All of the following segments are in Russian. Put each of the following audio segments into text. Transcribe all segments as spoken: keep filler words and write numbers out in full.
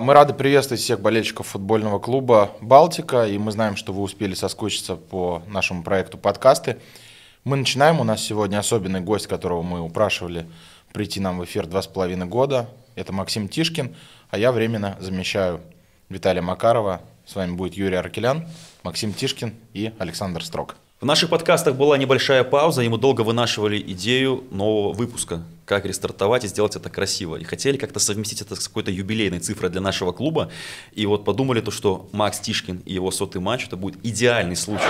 Мы рады приветствовать всех болельщиков футбольного клуба «Балтика», и мы знаем, что вы успели соскучиться по нашему проекту подкасты. Мы начинаем. У нас сегодня особенный гость, которого мы упрашивали прийти нам в эфир два с половиной года. Это Максим Тишкин, а я временно замещаю Виталия Макарова. С вами будет Юрий Аркелян, Максим Тишкин и Александр Строг. В наших подкастах была небольшая пауза, и мы долго вынашивали идею нового выпуска, как рестартовать и сделать это красиво. И хотели как-то совместить это с какой-то юбилейной цифрой для нашего клуба. И вот подумали, то, что Макс Тишкин и его сотый матч – это будет идеальный случай.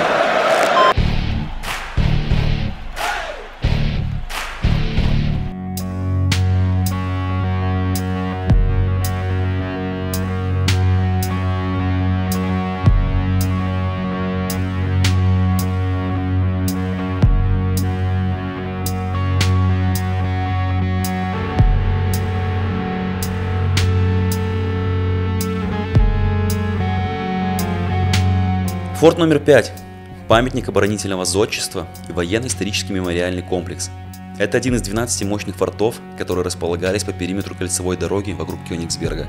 Форт номер пять – памятник оборонительного зодчества и военно-исторический мемориальный комплекс. Это один из двенадцати мощных фортов, которые располагались по периметру кольцевой дороги вокруг Кёнигсберга.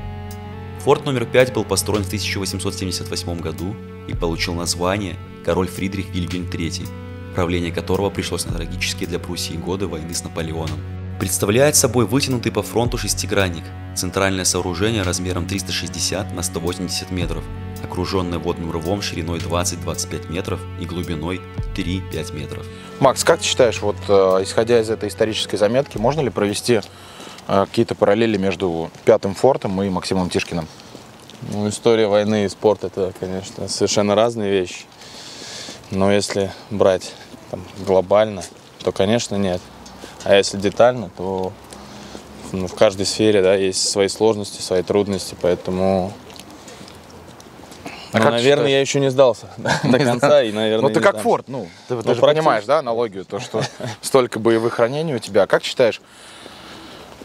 Форт номер пять был построен в тысяча восемьсот семьдесят восьмом году и получил название «Король Фридрих Вильгельм третий», правление которого пришлось на трагические для Пруссии годы войны с Наполеоном. Представляет собой вытянутый по фронту шестигранник, центральное сооружение размером триста шестьдесят на сто восемьдесят метров, окруженное водным рвом шириной двадцать-двадцать пять метров и глубиной три-пять метров. Макс, как ты считаешь, вот исходя из этой исторической заметки, можно ли провести какие-то параллели между Пятым фортом и Максимом Тишкиным? Ну, история войны и спорт — это, конечно, совершенно разные вещи. Но если брать там глобально, то, конечно, нет. А если детально, то ну, в каждой сфере, да, есть свои сложности, свои трудности, поэтому, а ну, наверное, я еще не сдался до конца и, наверное, ну ты как Форд, ну ты же понимаешь, да, аналогию, то что столько боевых ранений у тебя. Как считаешь,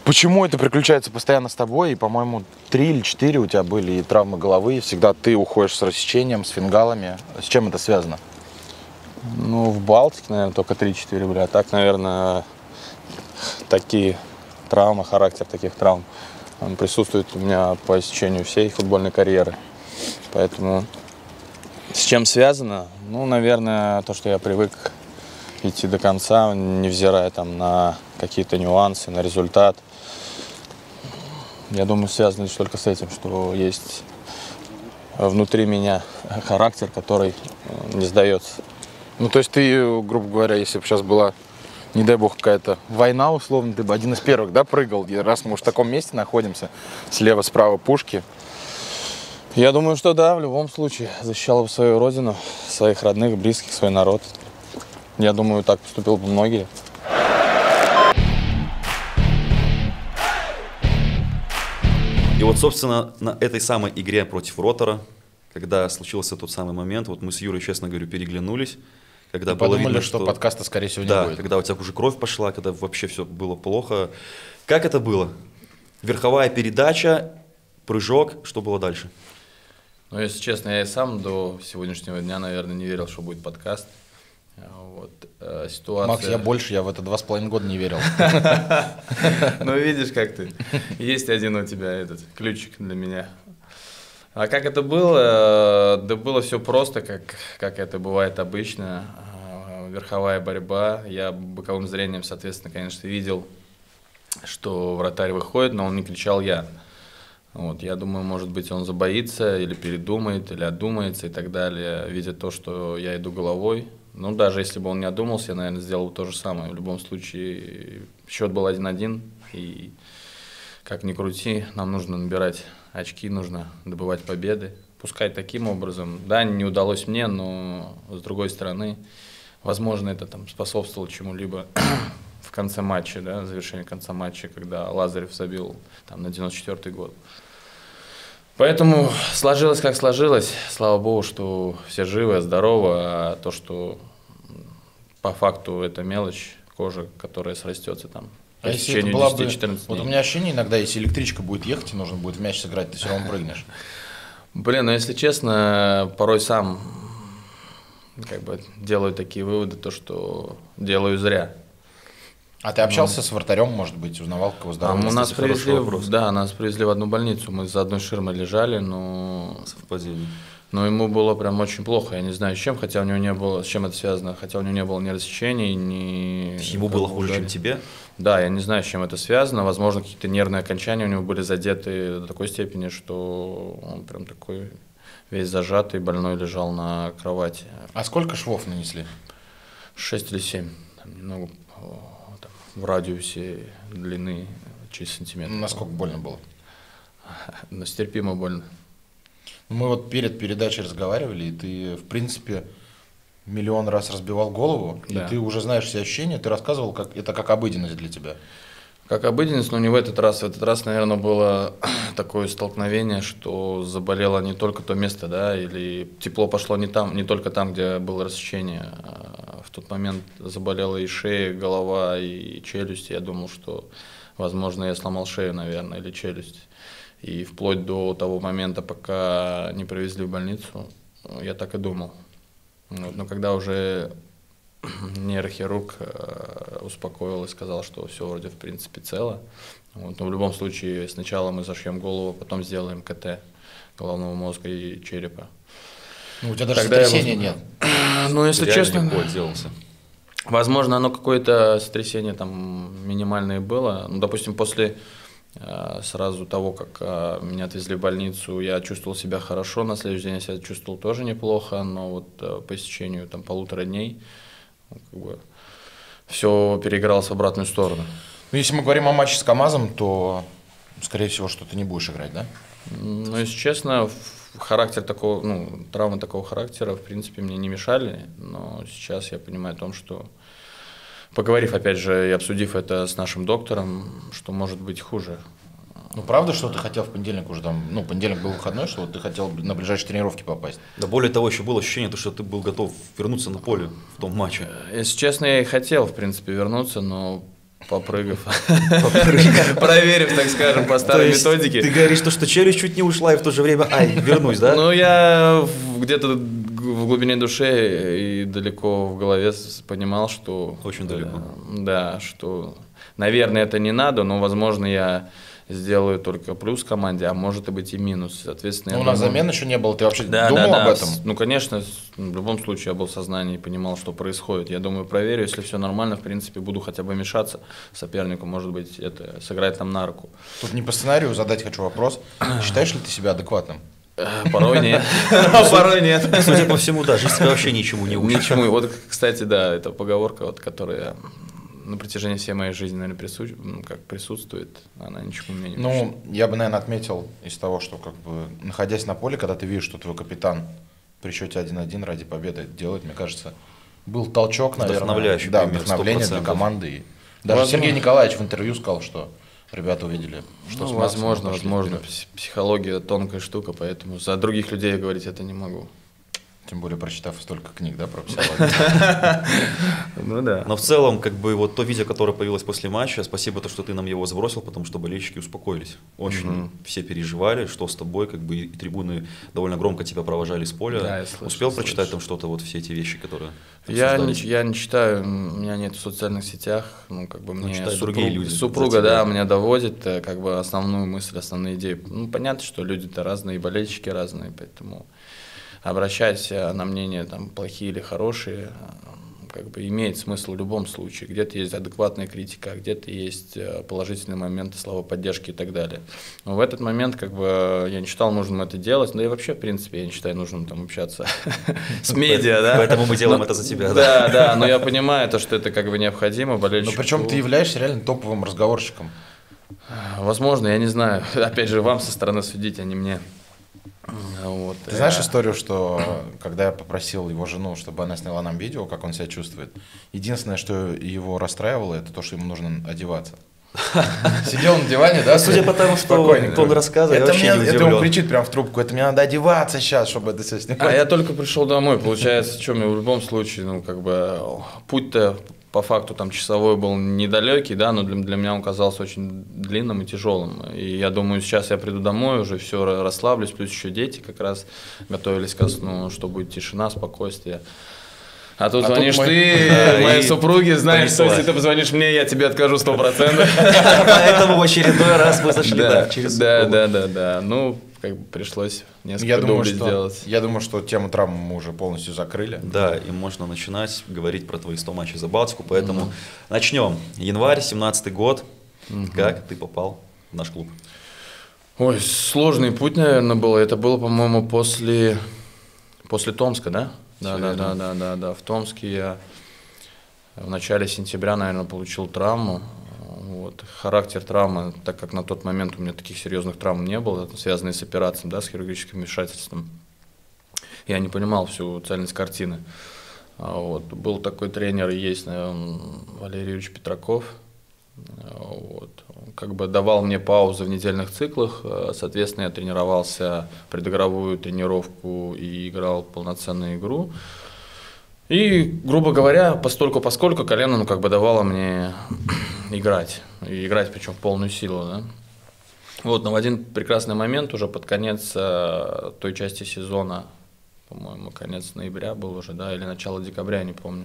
почему это приключается постоянно с тобой? И, по-моему, три или четыре у тебя были и травмы головы, и всегда ты уходишь с рассечением, с фингалами. С чем это связано? Ну в Балтике, наверное, только три-четыре были, а так, наверное, такие травмы, характер таких травм, он присутствует у меня по истечению всей футбольной карьеры. Поэтому с чем связано? Ну, наверное, то, что я привык идти до конца, невзирая там на какие-то нюансы, на результат. Я думаю, связано лишь только с этим, что есть внутри меня характер, который не сдается. Ну, то есть ты, грубо говоря, если бы сейчас была, не дай бог, какая-то война, условно, ты бы один из первых, да, прыгал, раз мы уж в таком месте находимся, слева, справа пушки. Я думаю, что да, в любом случае, защищал бы свою родину, своих родных, близких, свой народ. Я думаю, так поступил бы многие. И вот, собственно, на этой самой игре против Ротора, когда случился тот самый момент, вот мы с Юрой, честно говорю, переглянулись. Когда было подумали, видно, что, что подкаста, скорее всего, не да, будет. Когда у тебя уже кровь пошла, когда вообще все было плохо. Как это было? Верховая передача, прыжок, что было дальше? Ну, если честно, я и сам до сегодняшнего дня, наверное, не верил, что будет подкаст. Вот. Ситуация... Макс, я больше, я в это два с половиной года не верил. Ну, видишь, как ты. Есть один у тебя этот ключик для меня. А как это было? Да было все просто, как, как это бывает обычно. Верховая борьба. Я боковым зрением, соответственно, конечно, видел, что вратарь выходит, но он не кричал «я». Вот, я думаю, может быть, он забоится, или передумает, или одумается и так далее, видя то, что я иду головой. Ну, даже если бы он не одумался, я, наверное, сделал бы то же самое. В любом случае, счет был один-один, и как ни крути, нам нужно набирать очки, нужно добывать победы. Пускай таким образом. Да, не удалось мне, но, с другой стороны, возможно, это там способствовало чему-либо в конце матча, да, в завершении конца матча, когда Лазарев забил там, на девяносто четвёртый год. Поэтому сложилось, как сложилось. Слава богу, что все живы, здоровы. А то, что по факту это мелочь, кожа, которая срастется там. А если это была бы... Вот у меня ощущение иногда, если электричка будет ехать и нужно будет в мяч сыграть, ты все равно прыгнешь. Блин, ну если честно, порой сам как бы делаю такие выводы, то что делаю зря. А ты общался ну, с вратарем, может быть, узнавал, кого здоровье? А, нас привезли, в, да, нас привезли в одну больницу, мы за одной ширмой лежали, но совпадение. Но ему было прям очень плохо, я не знаю, с чем, хотя у него не было, с чем это связано, хотя у него не было ни рассечений, ни... Ему было хуже, чем тебе? Да, я не знаю, с чем это связано, возможно, какие-то нервные окончания у него были задеты до такой степени, что он прям такой весь зажатый, больной лежал на кровати. А сколько швов нанесли? Шесть или семь, немного... В радиусе длины через сантиметр. Насколько больно было? Но стерпимо больно. Мы вот перед передачей разговаривали, и ты, в принципе, миллион раз разбивал голову, да. И ты уже знаешь все ощущения, ты рассказывал, как это как обыденность для тебя. Как обыденность, но не в этот раз. В этот раз, наверное, было такое столкновение, что заболело не только то место, да, или тепло пошло не там, не только там, где было рассечение. В тот момент заболела и шея, и голова, и челюсть. Я думал, что, возможно, я сломал шею, наверное, или челюсть. И вплоть до того момента, пока не привезли в больницу, я так и думал. Но когда уже... нейрохирург успокоил и сказал, что все вроде в принципе цело. Вот, но в любом случае сначала мы зашьем голову, потом сделаем КТ головного мозга и черепа. Ну, у тебя даже тогда сотрясения я... нет. Ну, если реально честно, легко отделался. Возможно, оно какое-то сотрясение там минимальное было. Ну, допустим, после сразу того, как меня отвезли в больницу, я чувствовал себя хорошо. На следующий день я себя чувствовал тоже неплохо, но вот по истечению там полутора дней как бы все переигралось в обратную сторону. Ну, если мы говорим о матче с КамАЗом, то, скорее всего, что ты не будешь играть, да? Ну, если честно, характер такого, ну, травмы такого характера, в принципе, мне не мешали. Но сейчас я понимаю о том, что, поговорив, опять же, и обсудив это с нашим доктором, что может быть хуже. Ну, правда, что ты хотел в понедельник уже там, ну, понедельник был выходной, что вот ты хотел на ближайшие тренировки попасть? Да, более того, еще было ощущение, что ты был готов вернуться на поле в том матче. Если честно, я и хотел, в принципе, вернуться, но попрыгав, проверив, так скажем, по старой методике. Ты говоришь, что челюсть чуть не ушла, и в то же время, ай, вернусь, да? Ну, я где-то в глубине души и далеко в голове понимал, что... Очень далеко. Да, что, наверное, это не надо, но, возможно, я... сделаю только плюс команде, а может и быть и минус. Соответственно, ну, у нас думал... замен еще не было, ты вообще да, думал да, да. об этом? Ну, конечно, в любом случае я был в сознании и понимал, что происходит. Я думаю, проверю, если все нормально, в принципе, буду хотя бы мешаться сопернику, может быть, это сыграет нам на руку. Тут не по сценарию задать хочу вопрос. Считаешь ли ты себя адекватным? Порой нет. Порой нет. Судя по всему, да, жизнь вообще ничему не учит. Ничему. Вот, кстати, да, это поговорка, которая... на протяжении всей моей жизни, наверное, прису... как присутствует, она ничего мне не мешает. Ну, я бы, наверное, отметил из того, что, как бы, находясь на поле, когда ты видишь, что твой капитан при счете один-один ради победы делает, мне кажется, был толчок, наверное. Вдохновляющий пример, да, вдохновление для команды. И даже Сергей Николаевич в интервью сказал, что ребята увидели, что ну, с Максом возможно, возможно. Вперед. Психология – тонкая штука, поэтому за других людей я говорить это не могу. Тем более, прочитав столько книг, да, про психологию. Ну да. Но в целом, как бы, вот то видео, которое появилось после матча, спасибо, то, что ты нам его сбросил, потому что болельщики успокоились. Очень все переживали, что с тобой, как бы, и трибуны довольно громко тебя провожали с поля. Успел прочитать там что-то, вот все эти вещи, которые... Я не читаю, меня нет в социальных сетях, ну, как бы, мне другие люди. Супруга, да, меня доводит, как бы, основную мысль, основные идеи. Ну, понятно, что люди-то разные, болельщики разные, поэтому... Обращать на мнение, там, плохие или хорошие, как бы имеет смысл в любом случае. Где-то есть адекватная критика, где-то есть положительные моменты, слова поддержки и так далее. Но в этот момент, как бы, я не считал нужным это делать, но и вообще, в принципе, я не считаю нужным там общаться с медиа, да. Поэтому мы делаем это за тебя, да. Да, да, но я понимаю, что это, как бы, необходимо. Но причем ты являешься реально топовым разговорщиком. Возможно, я не знаю. Опять же, вам со стороны судить, а не мне. Вот. Ты знаешь историю, что когда я попросил его жену, чтобы она сняла нам видео, как он себя чувствует, единственное, что его расстраивало, это то, что ему нужно одеваться. Сидел на диване, да? Судя по тому, что он рассказывает, это вообще не удивлен. Он кричит прям в трубку, это мне надо одеваться сейчас, чтобы это все снимать. А я только пришел домой, получается, в чем я в любом случае, ну, как бы, путь-то по факту там часовой был недалекий, да, но для, для меня он казался очень длинным и тяжелым. И я думаю, сейчас я приду домой, уже все расслаблюсь, плюс еще дети как раз готовились ко сну, что будет тишина, спокойствие. А тут а звонишь тут мы... ты, да, моей и... супруге, знаешь, что если ты позвонишь мне, я тебе откажу сто процентов. Поэтому в очередной раз мы зашли через Да, да, да, да. Ну, как бы пришлось несколько дублей сделать. Я думаю, что тему травм мы уже полностью закрыли. Да, и можно начинать говорить про твои сто матчей за Балтику, поэтому начнем. Январь, семнадцатый год. Как ты попал в наш клуб? Ой, сложный путь, наверное, был. Это было, по-моему, после... после Томска, да? Да, да, да, да, да, да. В Томске я в начале сентября, наверное, получил травму. Вот. Характер травмы, так как на тот момент у меня таких серьезных травм не было, связанные с операцией, да, с хирургическим вмешательством, я не понимал всю цельность картины. Вот. Был такой тренер, есть, наверное, Валерий Ильич Петраков. Вот. Как бы давал мне паузу в недельных циклах, соответственно, я тренировался предигровую тренировку и играл полноценную игру. И, грубо говоря, постольку, поскольку колено, ну, как бы давало мне играть, и играть причем в полную силу, да? Вот, но в один прекрасный момент, уже под конец той части сезона, по-моему, конец ноября был уже, да, или начало декабря, я не помню.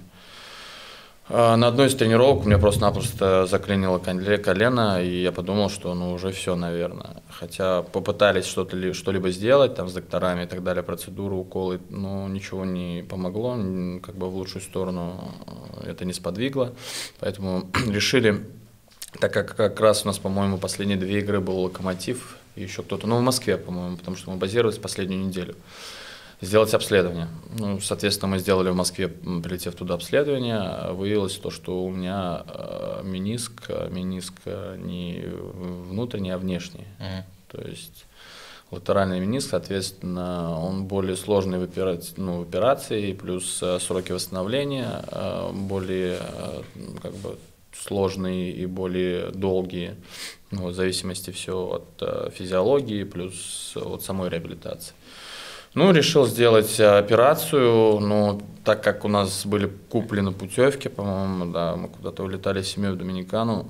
На одной из тренировок у меня просто-напросто заклинило колено, и я подумал, что ну уже все, наверное. Хотя попытались что-то, что-либо сделать там с докторами и так далее, процедуры, уколы, но ничего не помогло, как бы в лучшую сторону это не сподвигло. Поэтому решили, так как как раз у нас, по-моему, последние две игры был Локомотив и еще кто-то, ну в Москве, по-моему, потому что мы базировались последнюю неделю. Сделать обследование. Ну, соответственно, мы сделали в Москве, прилетев туда, обследование. Выявилось то, что у меня мениск, мениск не внутренний, а внешний. Mm-hmm. То есть латеральный мениск, соответственно, он более сложный в операции, ну, в операции, плюс сроки восстановления более как бы сложные и более долгие, ну, в зависимости все от физиологии, плюс от самой реабилитации. Ну, решил сделать операцию, но так как у нас были куплены путевки, по-моему, да, мы куда-то улетали с семьей в Доминикану,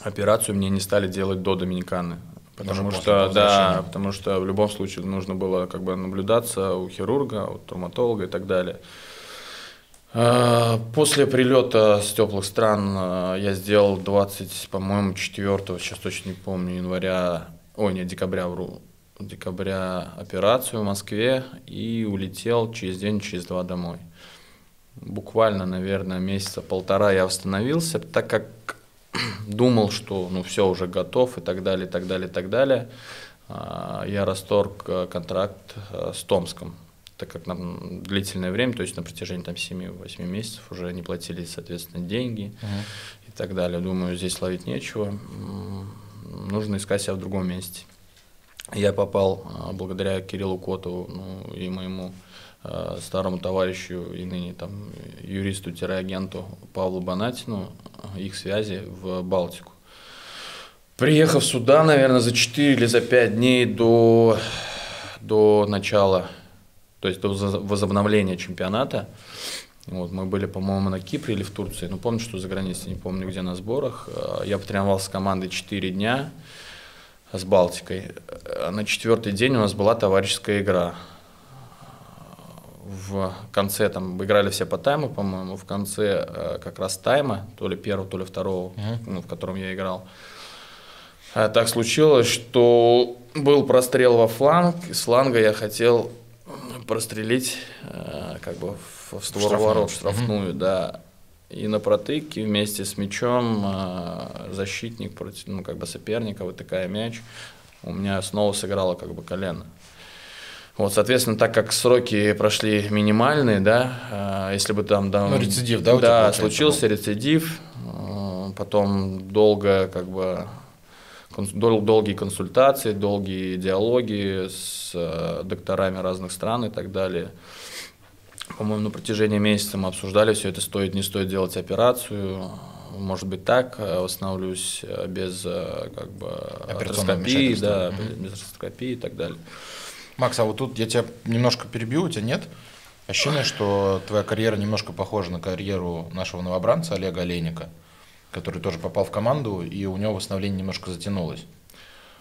операцию мне не стали делать до Доминиканы, потому Даже что, да, потому что в любом случае нужно было как бы наблюдаться у хирурга, у травматолога и так далее. После прилета с теплых стран я сделал двадцать, по-моему, четвёртого, сейчас точно не помню, января, ой, нет, декабря, вру. декабря операцию в Москве и улетел через день, через два домой. Буквально, наверное, месяца полтора я восстановился, так как думал, что ну все уже готов и так далее, и так далее, и так далее. Я расторг контракт с Томском, так как нам длительное время, то есть на протяжении там семи-восьми месяцев уже не платили, соответственно, деньги uh-huh. и так далее. Думаю, здесь ловить нечего, нужно искать себя в другом месте. Я попал благодаря Кириллу Котову, ну, и моему э, старому товарищу и ныне там юристу-агенту Павлу Банатину, их связи в Балтику. Приехав сюда, наверное, за четыре или за пять дней до, до начала, то есть до возобновления чемпионата, вот, мы были, по-моему, на Кипре или в Турции, ну помню, что за границей, не помню где, на сборах. Я потренировался с командой четыре дня. С Балтикой. На четвертый день у нас была товарищеская игра. В конце там играли все по тайму, по-моему, в конце как раз тайма, то ли первого, то ли второго, uh-huh. ну, в котором я играл. А так случилось, что был прострел во фланг, и с фланга я хотел прострелить как бы в, в сторону ворот, в штрафную, uh-huh. да. И на протыке вместе с мячом защитник против, ну, как бы соперника, вытыкая мяч, у меня снова сыграло как бы колено. Вот, соответственно, так как сроки прошли минимальные, да, если бы там… там ну, рецидив, да? Да, случился рецидив, потом долго, как бы, дол, долгие консультации, долгие диалоги с докторами разных стран и так далее. По-моему, на протяжении месяца мы обсуждали все это, стоит, не стоит делать операцию, может быть так, восстановлюсь без как бы, артроскопии, да, mm-hmm. без артроскопии и так далее. Макс, а вот тут я тебя немножко перебью, у тебя нет ощущение, что твоя карьера немножко похожа на карьеру нашего новобранца Олега Олейника, который тоже попал в команду, и у него восстановление немножко затянулось?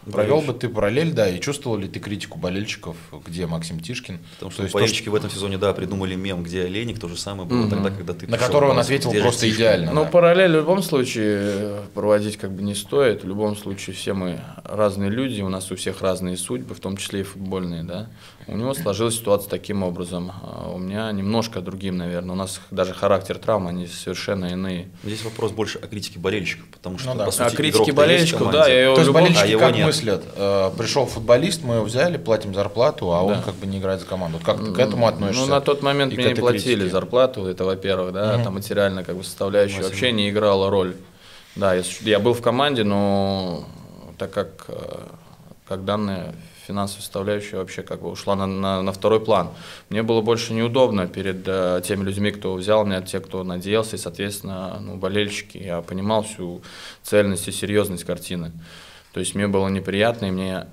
Провел бы ты параллель, да, и чувствовал ли ты критику болельщиков, где Максим Тишкин? Потому что болельщики в этом сезоне, да, придумали мем, где Олейник, то же самое было тогда, когда ты... На которого он ответил просто идеально. Но параллель в любом случае проводить как бы не стоит. В любом случае все мы разные люди, у нас у всех разные судьбы, в том числе и футбольные, да. У него сложилась ситуация таким образом. У меня немножко другим, наверное. У нас даже характер травм, они совершенно иные. Здесь вопрос больше о критике болельщиков, потому что, по сути, игрок-то есть в команде. О критике болельщиков, да, я его люблю. Мыслят, пришел футболист, мы его взяли, платим зарплату, а да. он как бы не играет за команду. Вот как ты к этому относишься? Ну, на тот момент мне не платили критике. зарплату, это во-первых, да, угу. там материально как бы составляющая Василий. вообще не играла роль. Да, я, я был в команде, но так как, как данная финансовая составляющая вообще как бы ушла на, на, на второй план, мне было больше неудобно перед э, теми людьми, кто взял меня, те, кто надеялся, и, соответственно, ну, болельщики. Я понимал всю цельность и серьезность картины. То есть мне было неприятно, и мне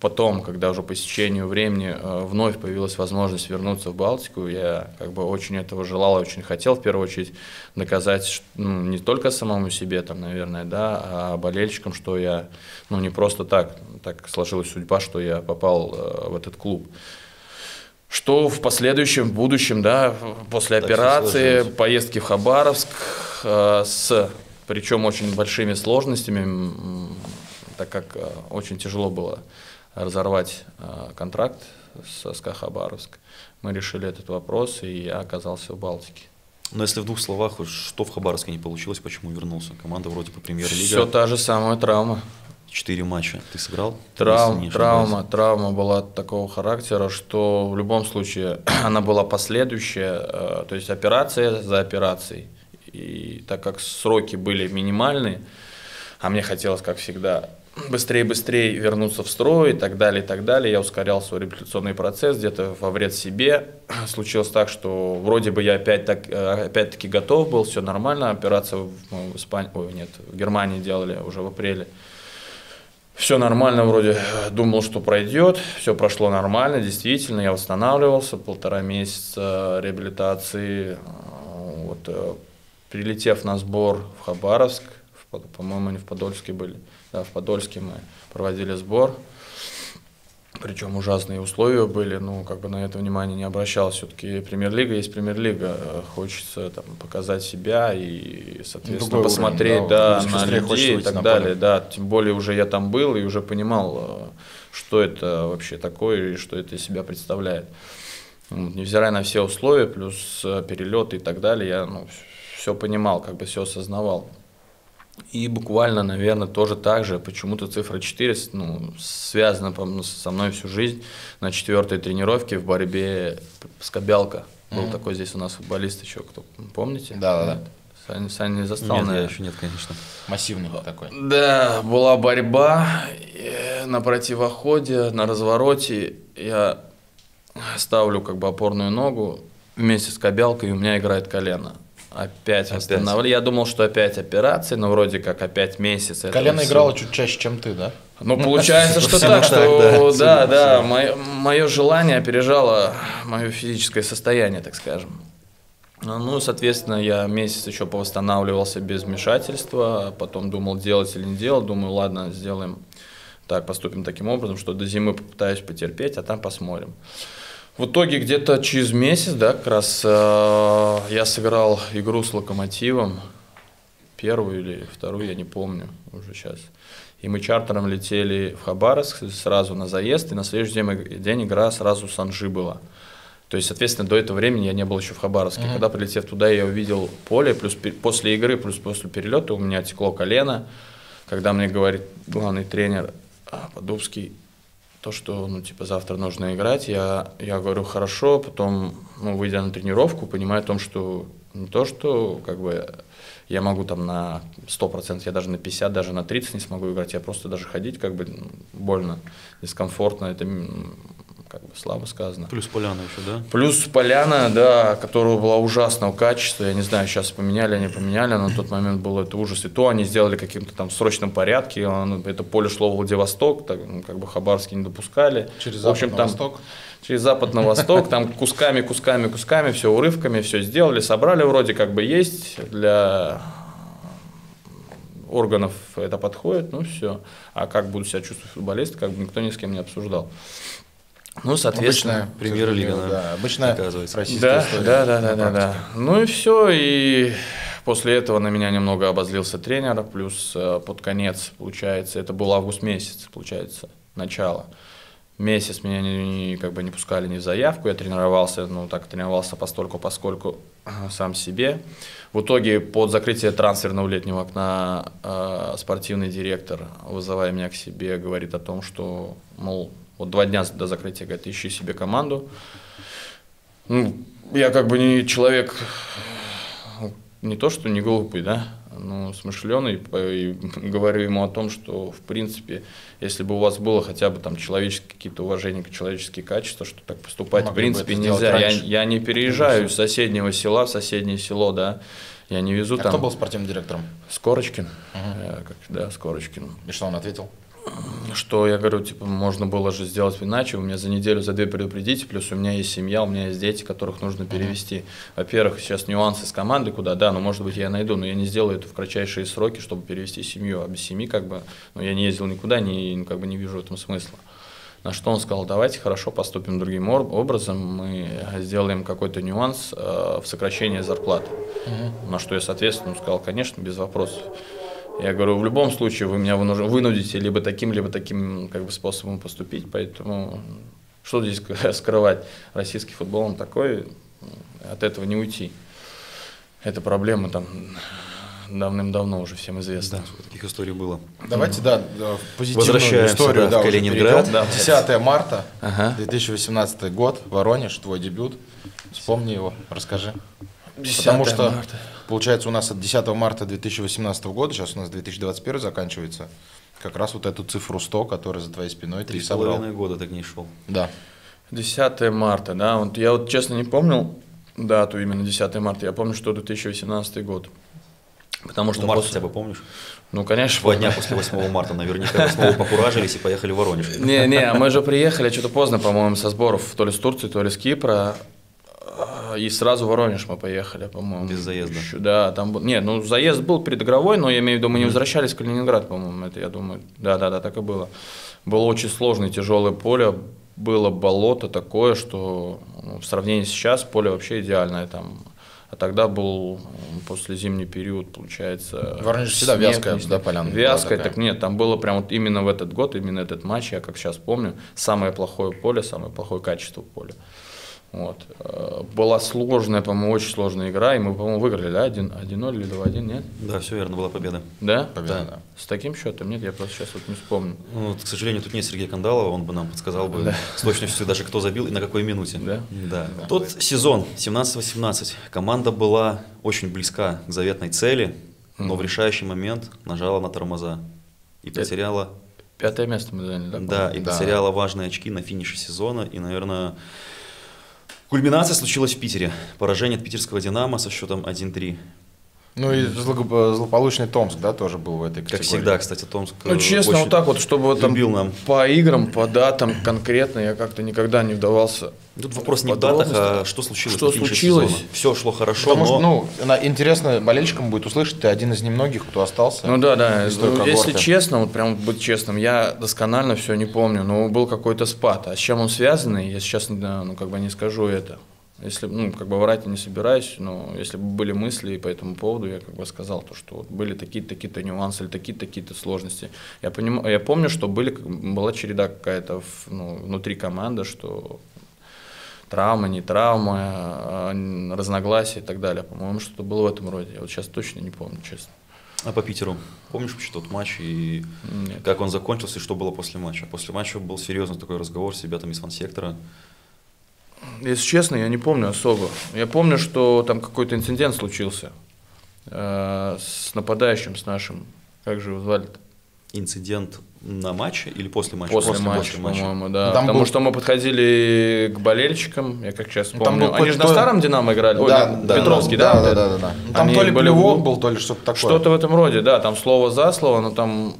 потом, когда уже по истечению времени вновь появилась возможность вернуться в Балтику, я как бы очень этого желал, очень хотел, в первую очередь, доказать, что, ну, не только самому себе, там, наверное, да, а болельщикам, что я, ну, не просто так, так сложилась судьба, что я попал э, в этот клуб. Что в последующем, в будущем, да, после так операции, поездки в Хабаровск э, с, причем очень большими сложностями, так как э, очень тяжело было разорвать э, контракт с СК Хабаровск, мы решили этот вопрос, и я оказался в Балтике. Но если в двух словах, что в Хабаровске не получилось, почему вернулся? Команда вроде по премьер-лиге. Все та же самая травма. Четыре матча ты сыграл? Травм, травма, травма была такого характера, что в любом случае она была последующая, э, то есть операция за операцией. И так как сроки были минимальные, а мне хотелось, как всегда, быстрее-быстрее вернуться в строй и так далее, и так далее. Я ускорял свой реабилитационный процесс, где-то во вред себе. Случилось так, что вроде бы я опять так, опять-таки готов был, все нормально. Операцию в, Испан... Ой, нет, в Германии делали уже в апреле. Все нормально, вроде думал, что пройдет. Все прошло нормально, действительно. Я восстанавливался, полтора месяца реабилитации. Вот, прилетев на сбор в Хабаровск, по-моему, они в Подольске были. Да, в Подольске мы проводили сбор. Причем ужасные условия были, ну, как бы на это внимание не обращалось. Все-таки премьер-лига есть премьер-лига. Хочется там показать себя и, соответственно, Другой посмотреть уровень, да, да, на людей и так на далее. Да, тем более уже я там был и уже понимал, что это вообще такое и что это из себя представляет. Невзирая на все условия, плюс перелеты и так далее, я, ну, все понимал, как бы все осознавал. И буквально, наверное, тоже так же, почему-то цифра четыре, ну, связана со мной всю жизнь. На четвертой тренировке в борьбе скобялка. Mm-hmm. Был такой здесь у нас футболист еще, кто, помните? Да, да. Саня, Саня не застал, нет, наверное. Еще нет, конечно. Массивный был такой. Да, была борьба на противоходе, на развороте. Я ставлю как бы опорную ногу вместе с скобялкой, и у меня играет колено. Опять, опять восстанавливали. Я думал, что опять операции, но вроде как опять месяц. Колено играло чуть чаще, чем ты, да? Ну, получается, что так, что да, да, мое желание опережало мое физическое состояние, так скажем. Ну, соответственно, я месяц еще повосстанавливался без вмешательства, потом думал, делать или не делать, думаю, ладно, сделаем так, поступим таким образом, что до зимы попытаюсь потерпеть, а там посмотрим. В итоге где-то через месяц, да, как раз э, я сыграл игру с Локомотивом, первую или вторую, я не помню уже сейчас. И мы чартером летели в Хабаровск сразу на заезд, и на следующий день, день игра сразу с Анжи была. То есть, соответственно, до этого времени я не был еще в Хабаровске. Mm-hmm. Когда, прилетев туда, я увидел поле, плюс после игры, плюс после перелета у меня текло колено. Когда мне говорит главный тренер Подольский, то, что, ну, типа, завтра нужно играть, я, я говорю, хорошо, потом, ну, выйдя на тренировку, понимаю о том, что не то, что, как бы, я могу там на сто процентов, я даже на пятьдесят процентов, даже на тридцать процентов не смогу играть, я просто даже ходить, как бы, больно, дискомфортно, это, как бы, слабо сказано. Плюс поляна еще, да? Плюс поляна, да, которая была ужасного качества, я не знаю, сейчас поменяли, не поменяли, но на тот момент был это ужас, и то они сделали каким-то там срочном порядке, это поле шло в Владивосток, так, как бы Хабаровский не допускали. Через запад на восток? Через запад на восток, там кусками, кусками, кусками, все урывками, все сделали, собрали, вроде как бы есть для органов это подходит, ну все. А как будут себя чувствовать футболисты, как бы никто ни с кем не обсуждал. Ну, соответственно, премьер-лига, да, да, обычная российская, да, история. Да, да, да, да, да. Ну и все, и после этого на меня немного обозлился тренер, плюс под конец, получается, это был август месяц, получается, начало. Месяц меня не, не, как бы не пускали ни в заявку, я тренировался, ну так тренировался постольку, поскольку сам себе. В итоге под закрытие трансферного летнего окна э, спортивный директор, вызывая меня к себе, говорит о том, что, мол, вот два дня до закрытия, говорит, ищи себе команду. Ну, я как бы не человек, не то что не глупый, да, но смышленый, и говорю ему о том, что, в принципе, если бы у вас было хотя бы там человеческие какие-то уважения, человеческие качества, что так поступать, могли в принципе, нельзя. Я, я не переезжаю из соседнего села в соседнее село, да. Я не везу а там... кто был спортивным директором? Скорочкин. Угу. Как, да, Скорочкин. И что он ответил? Что я говорю, типа, можно было же сделать иначе, вы меня за неделю, за две предупредите, плюс у меня есть семья, у меня есть дети, которых нужно перевести. Во-первых, сейчас нюансы с командой куда, да, но, может быть, я найду, но я не сделаю это в кратчайшие сроки, чтобы перевести семью, а без семьи, как бы, ну, я не ездил никуда, не, как бы не вижу в этом смысла. На что он сказал, давайте хорошо поступим другим образом, мы сделаем какой-то нюанс э, в сокращении зарплаты. Угу. На что я, соответственно, сказал, конечно, без вопросов. Я говорю, в любом случае вы меня вынудите либо таким, либо таким, как бы, способом поступить, поэтому что здесь скрывать? Российский футбол, он такой, от этого не уйти. Эта проблема там давным-давно уже всем известна. Да, таких историй было. Давайте, да, в позитивную историю, да, в Калининград. Да, десятое марта, ага. две тысячи восемнадцатый год, Воронеж, твой дебют. Вспомни его, расскажи. Потому что, марта. Получается, у нас от десятого марта две тысячи восемнадцатого года, сейчас у нас две тысячи двадцать первый заканчивается, как раз вот эту цифру сто, которая за твоей спиной ты собрал. Три с половиной года ты к ней шел. Да. десятое марта, да, вот я вот честно не помнил дату именно десятое марта, я помню, что две тысячи восемнадцатый год. Потому что ну, март после... хотя бы помнишь? Ну, конечно. Два дня после восьмого марта наверняка восьмого покуражились и поехали в Воронеж. Не, не, мы же приехали что-то поздно, по-моему, со сборов, то ли с Турции, то ли с Кипра. И сразу в Воронеж мы поехали, по-моему. Без заезда? Еще, да, там был... Не, ну заезд был предигровой, но я имею в виду, мы не возвращались в Калининград, по-моему, это я думаю. Да-да-да, так и было. Было очень сложное, тяжелое поле, было болото такое, что ну, в сравнении с сейчас поле вообще идеальное там. А тогда был после зимний период, получается... Воронеж всегда вязкая, да, поляна. Вязкая, так нет, там было прям вот именно в этот год, именно этот матч, я как сейчас помню, самое плохое поле, самое плохое качество поля. Вот. Была сложная, по-моему, очень сложная игра, и мы, по-моему, выиграли, да, один ноль или два один, нет? Да, все верно, была победа. Да? Победа, да. С таким счетом? Нет, я просто сейчас вот не вспомню. Ну, вот, к сожалению, тут нет Сергея Кандалова, он бы нам подсказал бы да. с точностью даже, кто забил и на какой минуте. Да? Да. Да. Тот сезон, семнадцать-восемнадцать, команда была очень близка к заветной цели, но mm-hmm. в решающий момент нажала на тормоза и потеряла… Пятое место мы заняли, да? Да, и да. потеряла важные очки на финише сезона, и, наверное… Кульминация случилась в Питере. Поражение от питерского «Динамо» со счетом один три. Ну и злополучный Томск, да, тоже был в этой категории. Как всегда, кстати, Томск. Ну, честно, вот так вот, чтобы там нам. По играм, по датам конкретно я как-то никогда не вдавался. Тут вопрос не в датах, а что случилось. Что случилось? Все шло хорошо, Потому но… Что, ну, интересно болельщикам будет услышать, ты один из немногих, кто остался. Ну да, да. Если честно, вот прям быть честным, я досконально все не помню, но был какой-то спад. А с чем он связан, я сейчас ну, как бы не скажу это. Если, ну, как бы врать я не собираюсь, но если бы были мысли по этому поводу, я как бы сказал, то, что вот были такие-то такие-то нюансы или такие-то сложности. Я, поним... я помню, что были, была череда какая-то ну, внутри команды, что травмы, не травмы, разногласия и так далее. По-моему, что-то было в этом роде. Я вот сейчас точно не помню, честно. А по Питеру? Помнишь вообще тот матч и Нет. как он закончился и что было после матча? После матча был серьезный такой разговор с ребятами из фан-сектора. Если честно, я не помню особо. Я помню, что там какой-то инцидент случился э, с нападающим, с нашим. Как же его звали-то? Инцидент на матче или после матча? После, после матча, матча. по-моему, да. Там Потому был... что мы подходили к болельщикам, я как сейчас помню. Был... Они же на старом «Динамо» играли? Да, Ой, да, Петровский, да? Да, да, да. да, да. Там Они то ли плевок был, то ли что-то такое. Что-то в этом роде, да. Там слово за слово, но там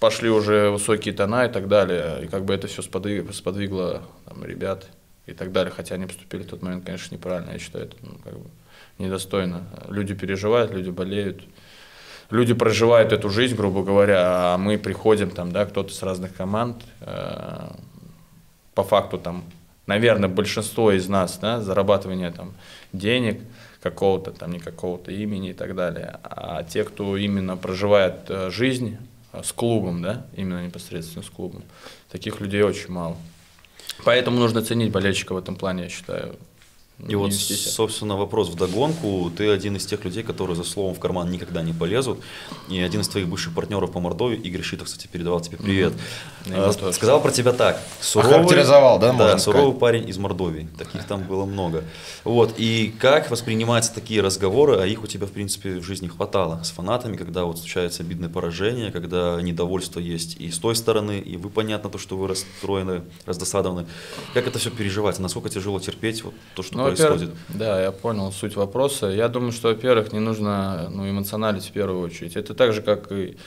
пошли уже высокие тона и так далее. И как бы это все сподвигло, сподвигло там, ребят. И так далее, хотя они поступили в тот момент, конечно, неправильно, я считаю, это ну, как бы недостойно. Люди переживают, люди болеют, люди проживают эту жизнь, грубо говоря, а мы приходим, там, да, кто-то с разных команд, э, по факту, там, наверное, большинство из нас, да, зарабатывание там денег, какого-то там, не какого-то имени и так далее. А те, кто именно проживает жизнь с клубом, да, именно непосредственно с клубом, таких людей очень мало. Поэтому нужно ценить болельщика в этом плане, я считаю. И вот, собственно, вопрос вдогонку. Ты один из тех людей, которые за словом в карман никогда не полезут. И один из твоих бывших партнеров по Мордовии, Игорь Шитов, кстати, передавал тебе привет. Mm-hmm. Сказал про тебя так. Суровый, охарактеризовал, да? Да, суровый сказать. Парень из Мордовии. Таких там было много. Вот. И как воспринимаются такие разговоры, а их у тебя, в принципе, в жизни хватало с фанатами, когда вот случается обидное поражение, когда недовольство есть и с той стороны, и вы, понятно, то, что вы расстроены, раздосадованы. Как это все переживать? Насколько тяжело терпеть вот то, что... Ну, происходит. Да, я понял суть вопроса. Я думаю, что, во-первых, не нужно, ну, эмоционалить в первую очередь. Это так же, как и,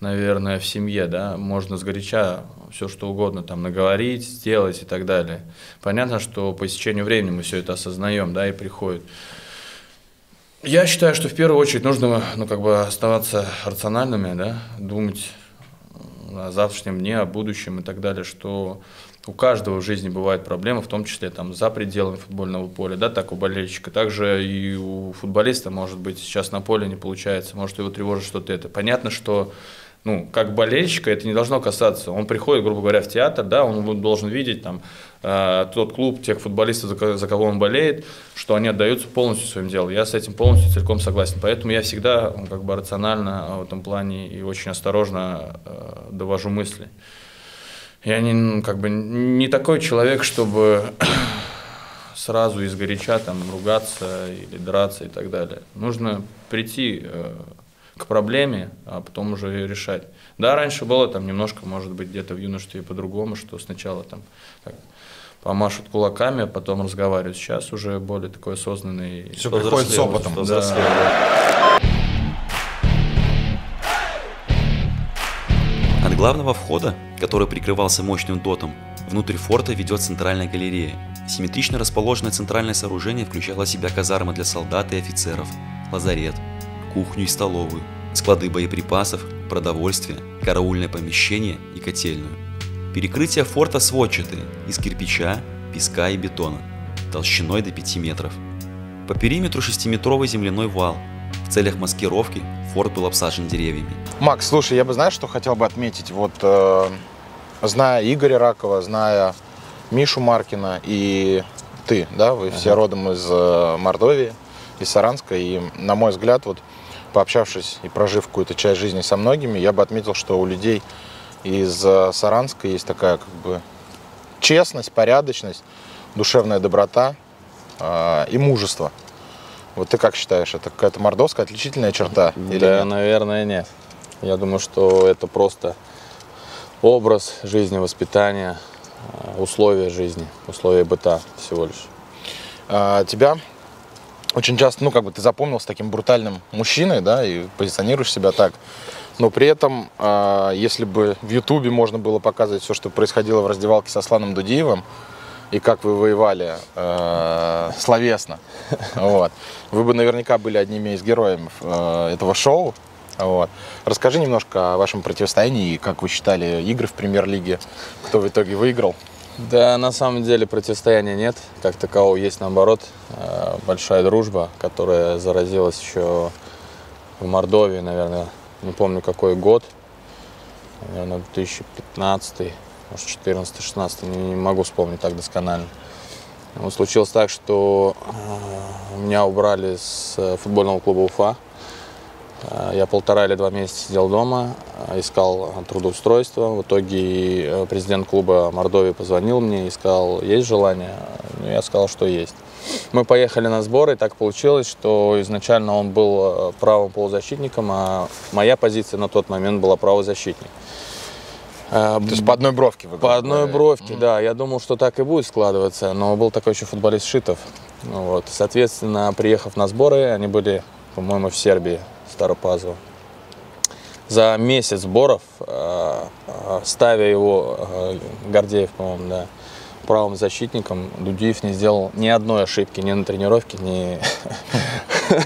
наверное, в семье, да, можно сгоряча все что угодно там наговорить, сделать и так далее. Понятно, что по истечению времени мы все это осознаем, да, и приходит. Я считаю, что в первую очередь нужно, ну, как бы оставаться рациональными, да, думать о завтрашнем дне, о будущем и так далее, что... У каждого в жизни бывают проблемы, в том числе там, за пределами футбольного поля, да, так у болельщика. Также и у футболиста, может быть, сейчас на поле не получается, может, его тревожит что-то это. Понятно, что, ну, как болельщика это не должно касаться. Он приходит, грубо говоря, в театр, да, он должен видеть там, э, тот клуб, тех футболистов, за, за кого он болеет, что они отдаются полностью своим делу. Я с этим полностью целиком согласен. Поэтому я всегда как бы рационально в этом плане и очень осторожно э, довожу мысли. Я не, как бы, не такой человек, чтобы сразу изгоряча там ругаться или драться и так далее. Нужно прийти э, к проблеме, а потом уже ее решать. Да, раньше было там немножко, может быть, где-то в юношестве по-другому, что сначала там как, помашут кулаками, а потом разговаривают. Сейчас уже более такой осознанный... Все приходит с опытом. От главного входа, который прикрывался мощным дотом, внутрь форта ведет центральная галерея. Симметрично расположенное центральное сооружение включало в себя казармы для солдат и офицеров, лазарет, кухню и столовую, склады боеприпасов, продовольствия, караульное помещение и котельную. Перекрытия форта сводчатые, из кирпича, песка и бетона, толщиной до пяти метров. По периметру шестиметровый земляной вал. В целях маскировки форт был обсажен деревьями. Макс, слушай, я бы, знаешь, что хотел бы отметить? Вот, э, зная Игоря Ракова, зная Мишу Маркина и ты, да, вы ага. все родом из э, Мордовии, из Саранска, и, на мой взгляд, вот, пообщавшись и прожив какую-то часть жизни со многими, я бы отметил, что у людей из э, Саранска есть такая, как бы, честность, порядочность, душевная доброта э, и мужество. Вот ты как считаешь, это какая-то мордовская отличительная черта? Да, или нет? Наверное, нет. Я думаю, что это просто образ жизни, воспитание, условия жизни, условия быта всего лишь. А, тебя очень часто, ну, как бы ты запомнился таким брутальным мужчиной, да, и позиционируешь себя так. Но при этом, а, если бы в Ютубе можно было показывать все, что происходило в раздевалке с Асланом Дудиевым, и как вы воевали э, словесно. Вот. Вы бы наверняка были одними из героев э, этого шоу. Вот. Расскажи немножко о вашем противостоянии и как вы считали игры в премьер-лиге, кто в итоге выиграл. Да, на самом деле противостояния нет. Как такового есть, наоборот, большая дружба, которая заразилась еще в Мордовии, наверное, не помню какой год, наверное, две тысячи пятнадцатый. Может, четырнадцатый-шестнадцатый, не могу вспомнить так досконально. Но случилось так, что меня убрали с футбольного клуба Уфа. Я полтора или два месяца сидел дома, искал трудоустройство. В итоге президент клуба Мордовии позвонил мне и сказал, есть желание. Ну, я сказал, что есть. Мы поехали на сборы, и так получилось, что изначально он был правым полузащитником, а моя позиция на тот момент была правозащитник. То есть по одной бровке? Вы по одной бровке, mm-hmm. да. Я думал, что так и будет складываться, но был такой еще футболист Шитов. Вот. Соответственно, приехав на сборы, они были, по-моему, в Сербии, Старопазово. За месяц сборов, ставя его, Гордеев, по-моему, да, правым защитником, Дудиев не сделал ни одной ошибки, ни на тренировке, ни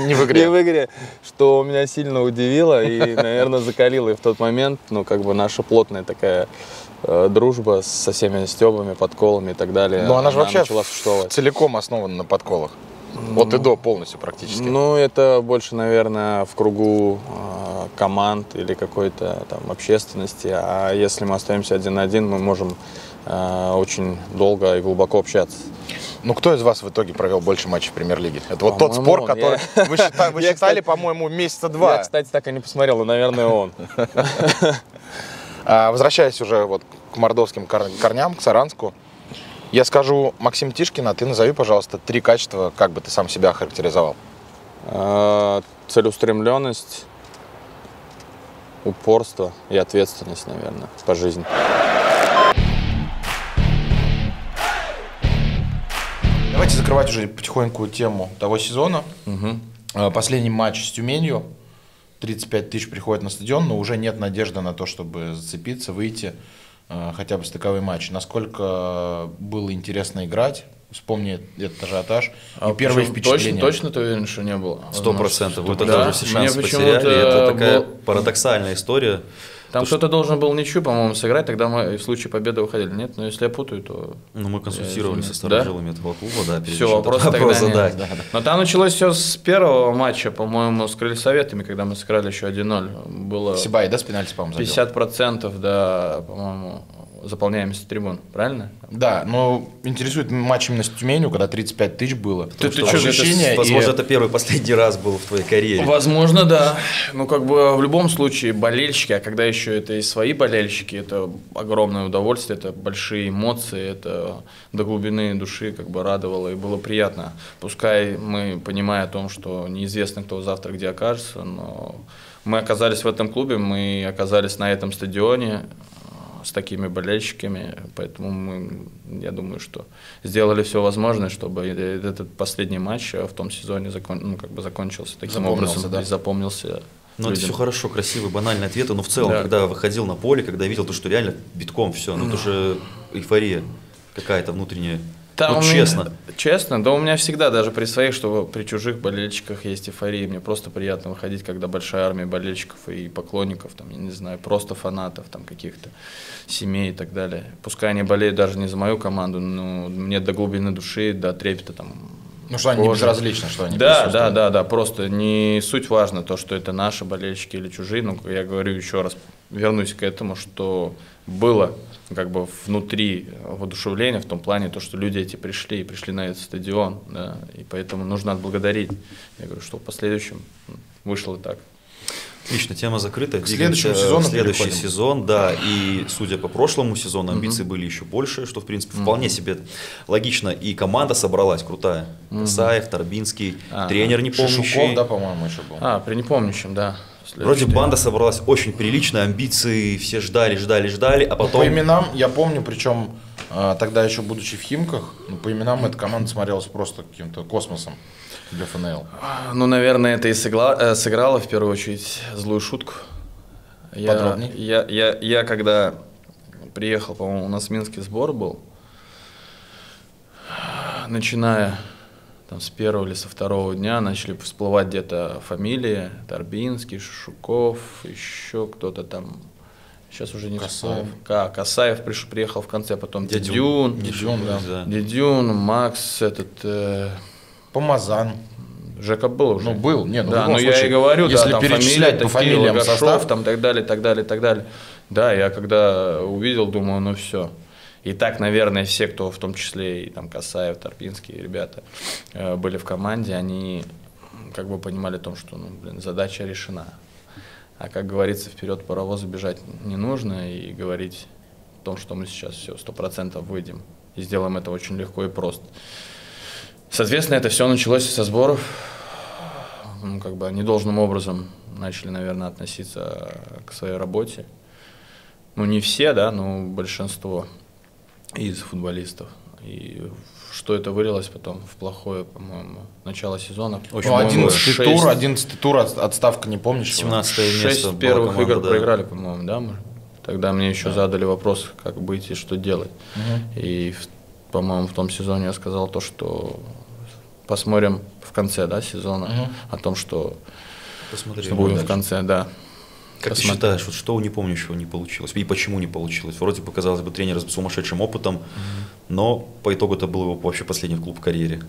Не в игре. Не в игре. Что меня сильно удивило и, наверное, закалило. И в тот момент, ну, как бы наша плотная такая э, дружба со всеми стёбами, подколами и так далее. Ну, она же вообще целиком основана на подколах. Вот ну, и до полностью практически. Ну, это больше, наверное, в кругу э, команд или какой-то там общественности. А если мы остаемся один на один, мы можем э, очень долго и глубоко общаться. Ну, кто из вас в итоге провел больше матчей в премьер-лиге? Это вот тот спор, он. который я... вы считали, вы считали по-моему, месяца два. Я, кстати, так и не посмотрел, и, наверное, он. Возвращаясь уже вот к мордовским корням, к Саранску. Я скажу Максим Тишкин, а ты назови, пожалуйста, три качества, как бы ты сам себя охарактеризовал. Целеустремленность, упорство и ответственность, наверное, по жизни. Давайте закрывать уже потихоньку тему того сезона. Угу. Последний матч с Тюменью. тридцать пять тысяч приходит на стадион, но уже нет надежды на то, чтобы зацепиться, выйти. Хотя бы стыковой матч. Насколько было интересно играть? Вспомни этот ажиотаж. А и первые впечатления. Точно, точно ты уверен, что не было? Сто процентов. Вы тогда уже все шансы потеряли. Это такая был... парадоксальная история. Там что-то должен был ничью, по-моему, сыграть. Тогда мы в случае победы уходили. Нет, но если я путаю, то... Ну, мы консультировали со старожилами этого клуба, да. Все, вопрос тогда нет. Но там началось все с первого матча, по-моему, с Крыльсоветами, когда мы сыграли еще один ноль. Было... Сибай, да, с пенальти, по-моему, забил? пятьдесят процентов, да, по-моему, заполняемость трибун, правильно? Да, но интересует матч именно с Тюменью, когда тридцать пять тысяч было. Ты, ты что, ощущение, это, возможно, и... это первый последний раз был в твоей карьере. Возможно, да. Ну, как бы в любом случае болельщики, а когда еще это и свои болельщики, это огромное удовольствие, это большие эмоции, это до глубины души как бы радовало и было приятно. Пускай мы, понимая о том, что неизвестно, кто завтра где окажется, но мы оказались в этом клубе, мы оказались на этом стадионе, с такими болельщиками, поэтому мы, я думаю, что сделали все возможное, чтобы этот последний матч в том сезоне закон, ну, как бы закончился таким образом, да. И запомнился. Ну, это все хорошо, красивые, банальные ответы, но в целом, да. Когда выходил на поле, когда видел то, что реально битком все, ну, это же эйфория какая-то внутренняя. Там, ну, честно. Честно, да у меня всегда, даже при своих, что при чужих болельщиках есть эйфория. Мне просто приятно выходить, когда большая армия болельщиков и поклонников, там, я не знаю, просто фанатов, там, каких-то семей и так далее. Пускай они болеют даже не за мою команду, но мне до глубины души, до трепета, там... Ну, что они не безразличны, что они да, да, да, да, просто не суть важно то, что это наши болельщики или чужие. Ну, я говорю еще раз, вернусь к этому, что было... как бы внутри воодушевления, в том плане, то, что люди эти пришли и пришли на этот стадион, да, и поэтому нужно отблагодарить. Я говорю, что в последующем вышло так. Отлично, тема закрыта. К следующему сезону следующий переходим. сезон, да, и судя по прошлому сезону, амбиции угу. были еще больше, что в принципе вполне угу. себе логично. И команда собралась крутая. Угу. Касаев, Торбинский, а, тренер Непомнящий. Шишуков, да, по-моему, еще был. А, при Непомнящем, да. Вроде банда собралась очень прилично, амбиции все ждали, ждали, ждали, а потом... По именам я помню, причем тогда еще будучи в Химках, по именам эта команда смотрелась просто каким-то космосом для ФНЛ. Ну, наверное, это и сыгла... сыграло в первую очередь злую шутку. Я, я, я, я когда приехал, по-моему, у нас минский сбор был, начиная... Там с первого или со второго дня начали всплывать где-то фамилии: Торбинский, Шишуков, еще кто-то там. Сейчас уже не Касаев. К, Касаев приш, приехал в конце, потом Дидюн. Дидюн, Дидюн, да. Дидюн, Макс, этот. Э... Помазан. Жека был уже. Ну, был, нет, ну, да, но случае, я и говорю, если да, там перечислять по фамилиям, Горшов, состав, там так далее, так далее, так далее. Да, я когда увидел, думаю, ну все. И так, наверное, все, кто в том числе и там Касаев, Торпинские ребята были в команде, они как бы понимали о том, что, ну, блин, задача решена. А как говорится, вперед паровоза бежать не нужно и говорить о том, что мы сейчас все сто процентов выйдем и сделаем это очень легко и просто. Соответственно, это все началось со сборов, ну, как бы недолжным образом начали, наверное, относиться к своей работе. Ну, не все, да, но большинство. Из футболистов. И что это вылилось потом в плохое, по-моему, начало сезона. Очень, ну, одиннадцатый тур, одиннадцатый тур, отставка Непомнящего. семнадцатое место шесть первых игр да. проиграли, по-моему, да? Тогда мне еще да. задали вопрос, как быть и что делать. Угу. И, по-моему, в том сезоне я сказал то, что посмотрим в конце, да, сезона, угу. о том, что, что будем дальше. в конце, да. Как Посмотри. ты считаешь, вот что у Непомнящего не получилось и почему не получилось? Вроде бы, казалось бы, тренер с сумасшедшим опытом, mm-hmm. но по итогу это был его вообще последний клуб в карьере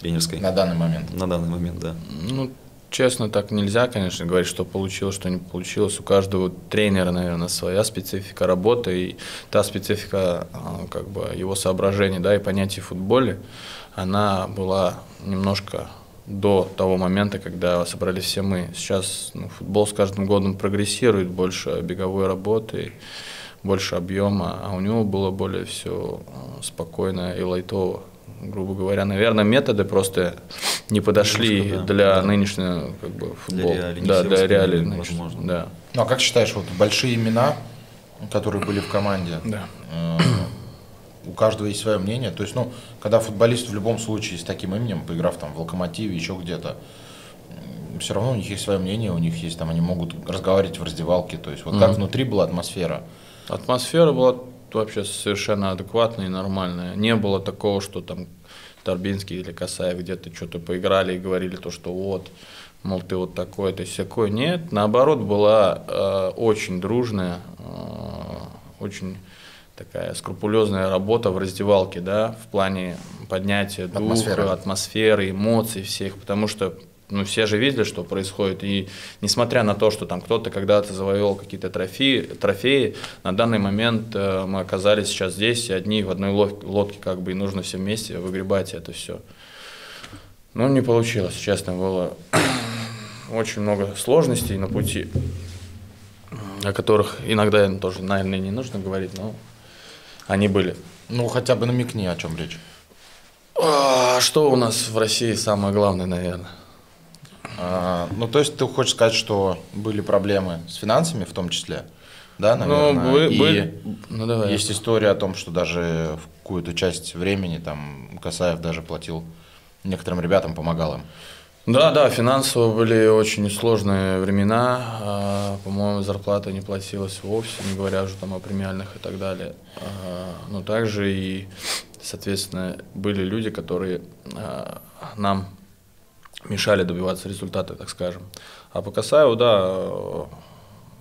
тренерской. На данный момент. На данный момент, да. Ну, честно, так нельзя, конечно, говорить, что получилось, что не получилось. У каждого тренера, наверное, своя специфика работы и та специфика, как бы, его соображений, да, и понятий в футболе, она была немножко... до того момента, когда собрались все мы. Сейчас, ну, футбол с каждым годом прогрессирует, больше беговой работы, больше объема, а у него было более все спокойно и лайтово. Грубо говоря, наверное, методы просто не подошли немножко, да, для да. нынешнего, как бы, футбола. Для реалии, да, для реалии, возможно. Да. Ну а как считаешь, вот большие имена, которые были в команде, да. э у каждого есть свое мнение. То есть, ну, когда футболист в любом случае с таким именем, поиграв там в «Локомотиве», еще где-то, все равно у них есть свое мнение, у них есть там, они могут разговаривать в раздевалке. То есть, вот mm-hmm. как внутри была атмосфера? Атмосфера была вообще совершенно адекватная и нормальная. Не было такого, что там Торбинский или Касаев где-то что-то поиграли и говорили то, что вот, мол, ты вот такой, ты сякой. Нет, наоборот, была э, очень дружная, э, очень... такая скрупулезная работа в раздевалке, да, в плане поднятия духа, атмосферы, эмоций всех, потому что, ну, все же видели, что происходит, и несмотря на то, что там кто-то когда-то завоевал какие-то трофеи, трофеи, на данный момент э, мы оказались сейчас здесь, и одни в одной лодке, как бы, и нужно все вместе выгребать это все. Ну, не получилось, честно, было очень много сложностей на пути, о которых иногда тоже, наверное, не нужно говорить, но... они были. Ну, хотя бы намекни, о чем речь. А, что у нас в России самое главное, наверное? А, ну, то есть ты хочешь сказать, что были проблемы с финансами в том числе? Да, наверное. Ну, вы, и были. Ну, давай. Есть история о том, что даже в какую-то часть времени там Касаев даже платил некоторым ребятам, помогал им. Да, да, финансово были очень сложные времена, по-моему, зарплата не платилась вовсе, не говоря уже там о премиальных и так далее. Но также и, соответственно, были люди, которые нам мешали добиваться результата, так скажем. А по Касаеву, да,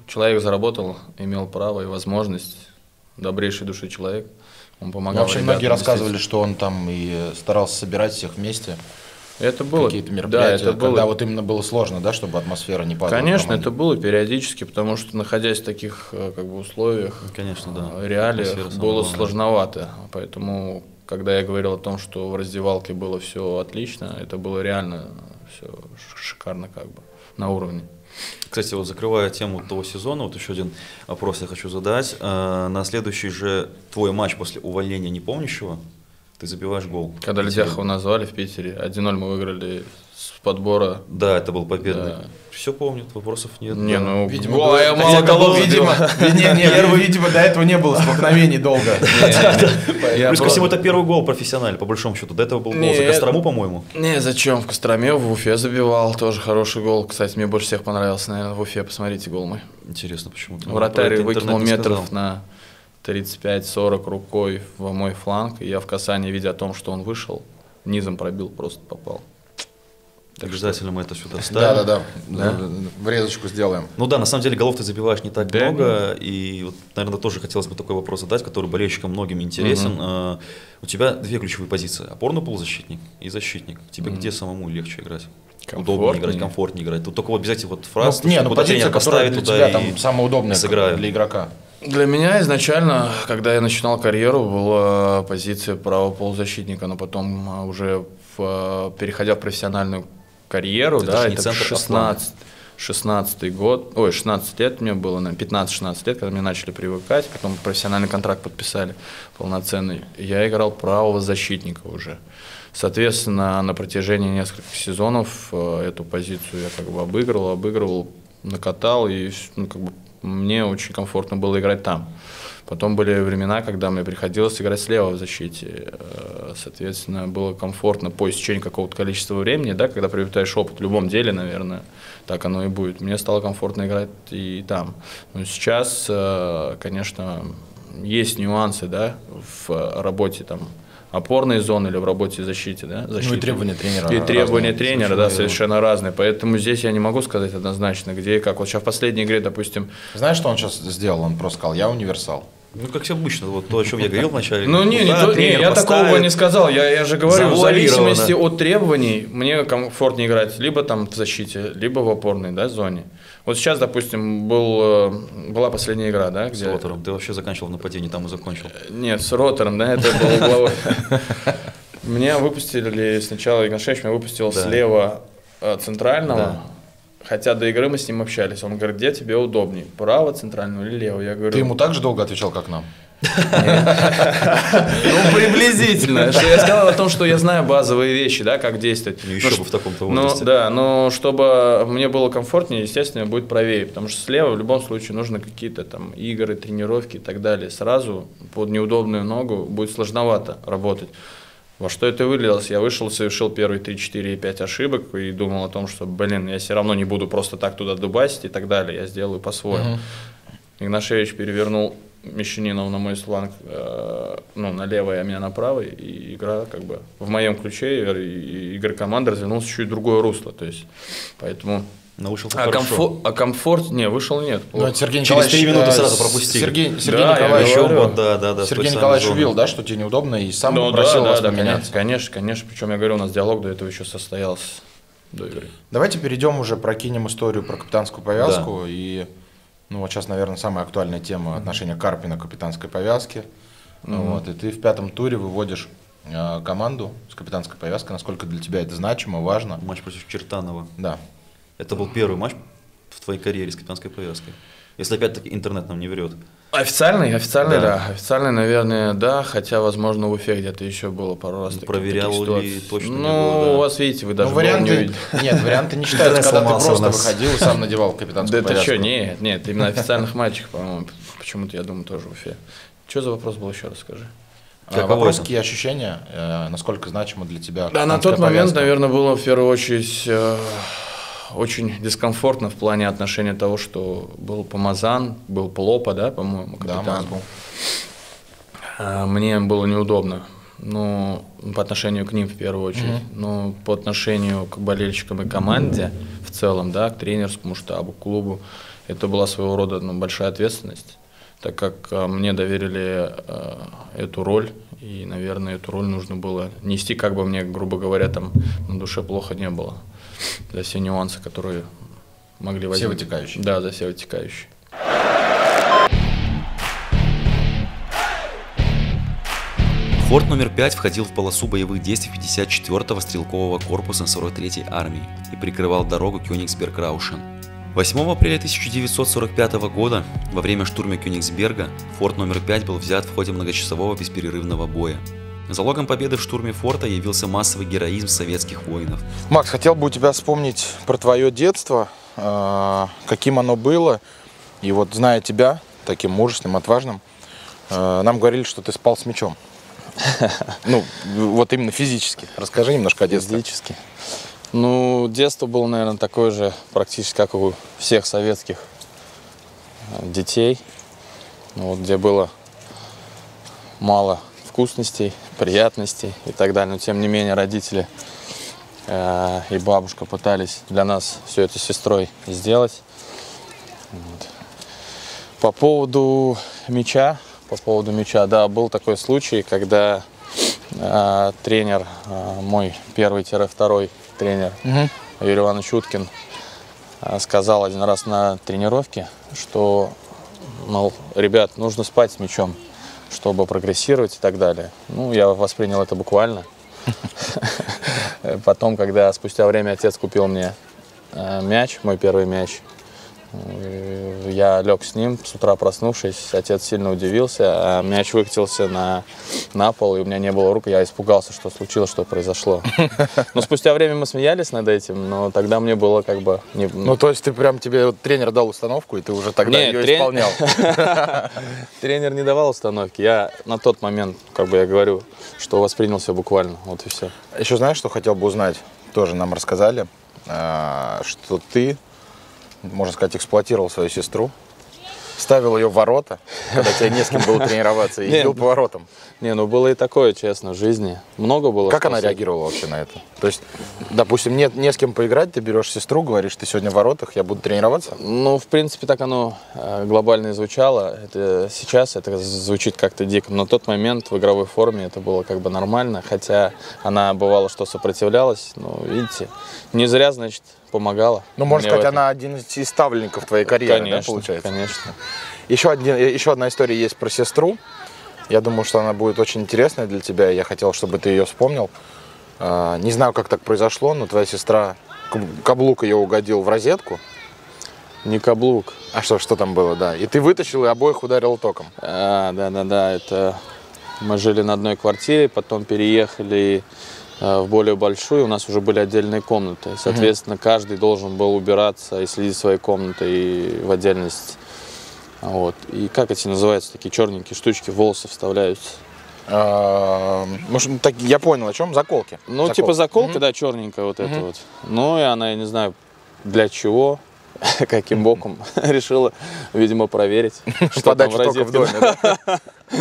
человек заработал, имел право и возможность, добрейшей души человек, он помогал. Вообще многие рассказывали, что он там и старался собирать всех вместе. Это было, какие-то мероприятия, да, это когда было... вот именно было сложно, да, чтобы атмосфера не падала. Конечно, это было периодически, потому что, находясь в таких, как бы, условиях, конечно, да, реалиях, было сложновато. Поэтому, когда я говорил о том, что в раздевалке было все отлично, это было реально все шикарно, как бы, на уровне. Кстати, вот закрывая тему того сезона, вот еще один вопрос я хочу задать. На следующий же твой матч после увольнения Непомнящего, ты забиваешь гол. Когда Ледяхова назвали в Питере, один ноль мы выиграли с подбора. Да, это был победный. Да. Все помнят, вопросов нет. Не, ну, видимо, гол, а я мало того, видимо, видимо, до этого не было столкновений долго. Плюс ко всему, это первый гол профессиональный, по большому счету. До этого был гол за Кострому, по-моему. Не, зачем? В Костроме, в Уфе забивал, тоже хороший гол. Кстати, мне больше всех понравился, наверное, в Уфе. Посмотрите гол мой. Интересно, почему? Вратарь выкинул метров на... тридцать пять сорок рукой в мой фланг, и я в касании, видя о том, что он вышел, низом пробил, просто попал. Так обязательно что... мы это сюда вставим. Да, да, да, да. Врезочку сделаем. Ну да, на самом деле голов ты забиваешь не так да, много, да. и, вот, наверное, тоже хотелось бы такой вопрос задать, который болельщикам многим интересен. Угу. У тебя две ключевые позиции – опорный полузащитник и защитник. Тебе угу. где самому легче играть? Удобнее играть, комфортнее играть. Тут только вот без этих вот фраз, ну, не, ну, куда позиция, тренер поставит, для туда тебя, и там самая удобная сыграю. Для игрока. Для меня изначально, когда я начинал карьеру, была позиция правого полузащитника, но потом уже, в, переходя в профессиональную карьеру, это, да, это шестнадцатый год, ой, шестнадцать лет мне было, пятнадцать-шестнадцать лет, когда мне начали привыкать, потом профессиональный контракт подписали полноценный, я играл правого защитника уже. Соответственно, на протяжении нескольких сезонов эту позицию я, как бы, обыгрывал, обыгрывал, накатал и, ну, как бы, мне очень комфортно было играть там. Потом были времена, когда мне приходилось играть слева в защите. Соответственно, было комфортно по истечению какого-то количества времени, да, когда приобретаешь опыт в любом деле, наверное, так оно и будет. Мне стало комфортно играть и там. Но сейчас, конечно, есть нюансы, да, в работе там опорной зоны или в работе защиты, да? Защиты. Ну и требования тренера. И требования разные, тренера, да, совершенно его. разные. Поэтому здесь я не могу сказать однозначно, где и как. Вот сейчас в последней игре, допустим… Знаешь, что он сейчас сделал? Он просто сказал: я универсал. Ну, как обычно, вот то, о чем я говорил вначале. Ну, не, да, не, не, я такого не сказал. Я, я же говорю, в зависимости от требований мне комфортнее играть либо там в защите, либо в опорной, да, зоне. Вот сейчас, допустим, был, была последняя игра, да? Где... С Ротором. Ты вообще заканчивал в нападении, там и закончил. Нет, с Ротором, да, это был угловой. Меня выпустили сначала, Игнашевич меня выпустил слева центрального. Хотя до игры мы с ним общались. Он говорит: где тебе удобнее, право центрального или лево? Я говорю: ты ему так же долго отвечал, как нам? Ну, приблизительно. Я сказал о том, что я знаю базовые вещи, да, как действовать. Еще бы в таком-то возрасте. Да, но чтобы мне было комфортнее, естественно, будет правее. Потому что слева в любом случае нужны какие-то там игры, тренировки и так далее. Сразу под неудобную ногу будет сложновато работать. Во что это вылилось? Я вышел, совершил первые три, четыре и пять ошибок и думал о том, что, блин, я все равно не буду просто так туда дубасить и так далее, я сделаю по-своему. Mm-hmm. Игнашевич перевернул Мещанинов на мой фланг, э, ну, на левый, а меня на правый, и игра как бы в моем ключе, игра команды развернулась чуть другое русло, то есть, поэтому… Научился а комфорт, а комфорт, не, вышел, нет. Ну, Сергей Николаевич, через три минуты а, сразу пропустил. Сергей, Сергей да, Николаевич, вот, да, да, да, Сергей Николаевич увидел, да, что тебе неудобно, и сам да, попросил да, вас да, поменять. Да, конечно, конечно. Причем я говорю, у нас диалог до этого еще состоялся. До игры. Давайте перейдем уже, прокинем историю про капитанскую повязку. Да. И, ну, вот сейчас, наверное, самая актуальная тема — отношения Карпина к капитанской повязке. Mm-hmm. Вот, и ты в пятом туре выводишь э, команду с капитанской повязкой. Насколько для тебя это значимо, важно? Матч против Чертанова. Да. Это был первый матч в твоей карьере с капитанской повязкой. Если опять-таки интернет нам не врет. Официальный? Официальный, да. да. Официальный, наверное, да. Хотя, возможно, в Уфе где-то еще было пару раз. Ну, проверял ли точно? Ну, было, да. у вас, видите, вы даже ну, варианты... Нет, варианты не считаются, когда ты просто выходил и сам надевал капитанскую повязку. Да это что? Нет, нет, именно официальных матчах, по-моему, почему-то, я думаю, тоже в Уфе. Что за вопрос был, еще раз скажи. Вопрос, какие ощущения, насколько значимо для тебя? Да, на тот момент, наверное, было в первую очередь... Очень дискомфортно в плане отношения того, что был Помазан, был Плопа, да, по-моему, капитан. Да, мне было неудобно, ну, по отношению к ним в первую очередь, mm-hmm. но по отношению к болельщикам и команде mm-hmm. в целом, да, к тренерскому штабу, к клубу, это была своего рода, ну, большая ответственность, так как мне доверили э, эту роль, и, наверное, эту роль нужно было нести, как бы мне, грубо говоря, там на душе плохо не было. За все нюансы, которые могли возникнуть. Все вытекающие. Да, за все вытекающие. Форт номер пять входил в полосу боевых действий пятьдесят четвёртого стрелкового корпуса сорок третьей армии и прикрывал дорогу Кёнигсберг-Раушен. восьмого апреля тысяча девятьсот сорок пятого года во время штурма Кёнигсберга форт номер пять был взят в ходе многочасового бесперерывного боя. Залогом победы в штурме форта явился массовый героизм советских воинов. Макс, хотел бы у тебя вспомнить про твое детство, каким оно было. И вот, зная тебя, таким мужественным, отважным, нам говорили, что ты спал с мячом. Ну, вот именно физически. Расскажи немножко о детстве. Физически. Ну, детство было, наверное, такое же практически, как у всех советских детей. Вот, где было мало... вкусностей, приятностей и так далее. Но тем не менее родители э, и бабушка пытались для нас все это с сестрой сделать. Вот. По поводу мяча, по поводу мяча, да, был такой случай, когда э, тренер, э, мой первый-второй тренер угу. Юрий Иванович Уткин э, сказал один раз на тренировке, что, мол, ребят, нужно спать с мячом, чтобы прогрессировать и так далее. Ну, я воспринял это буквально. Потом, когда спустя время отец купил мне мяч, мой первый мяч, я лег с ним, с утра проснувшись, отец сильно удивился, а мяч выкатился на, на пол, и у меня не было рук, я испугался, что случилось, что произошло. Но спустя время мы смеялись над этим, но тогда мне было как бы... Не... Ну, то есть ты прям, тебе вот, тренер дал установку, и ты уже тогда не, ее трен... исполнял? Тренер не давал установки, я на тот момент, как бы я говорю, что воспринял все буквально, вот и все. Еще знаешь, что хотел бы узнать, тоже нам рассказали, что ты... можно сказать, эксплуатировал свою сестру. ставил ее в ворота, когда тебе не с кем было тренироваться, и бил по воротам. Не, ну было и такое, честно, в жизни. Много было. Как она реагировала вообще на это? То есть, допустим, нет, не с кем поиграть, ты берешь сестру, говоришь, ты сегодня в воротах, я буду тренироваться? Ну, в принципе, так оно глобально и звучало. Это, сейчас это звучит как-то дико, но на тот момент в игровой форме это было как бы нормально, хотя она бывало, что сопротивлялась, но, видите, не зря, значит, помогала. Ну, можно сказать, она один из ставленников твоей карьеры, конечно, да, получается? Конечно. Еще, один, еще одна история есть про сестру. Я думаю, что она будет очень интересная для тебя. Я хотел, чтобы ты ее вспомнил. Не знаю, как так произошло, но твоя сестра, каблук ее угодил в розетку. Не каблук. А что, что там было, да. И ты вытащил и обоих ударил током. А, да, да, да. Это мы жили на одной квартире, потом переехали в более большую, у нас уже были отдельные комнаты. Соответственно, угу. каждый должен был убираться и следить своей комнатой и в отдельности. Вот. И как эти называются, такие черненькие штучки, волосы вставляются? Может, так, я понял, о чем? Заколки. Ну, заколки. Типа заколки, угу. да, черненькая вот угу. эта вот. Ну, и она, я не знаю, для чего, каким боком, решила, видимо, проверить, что там в розетке.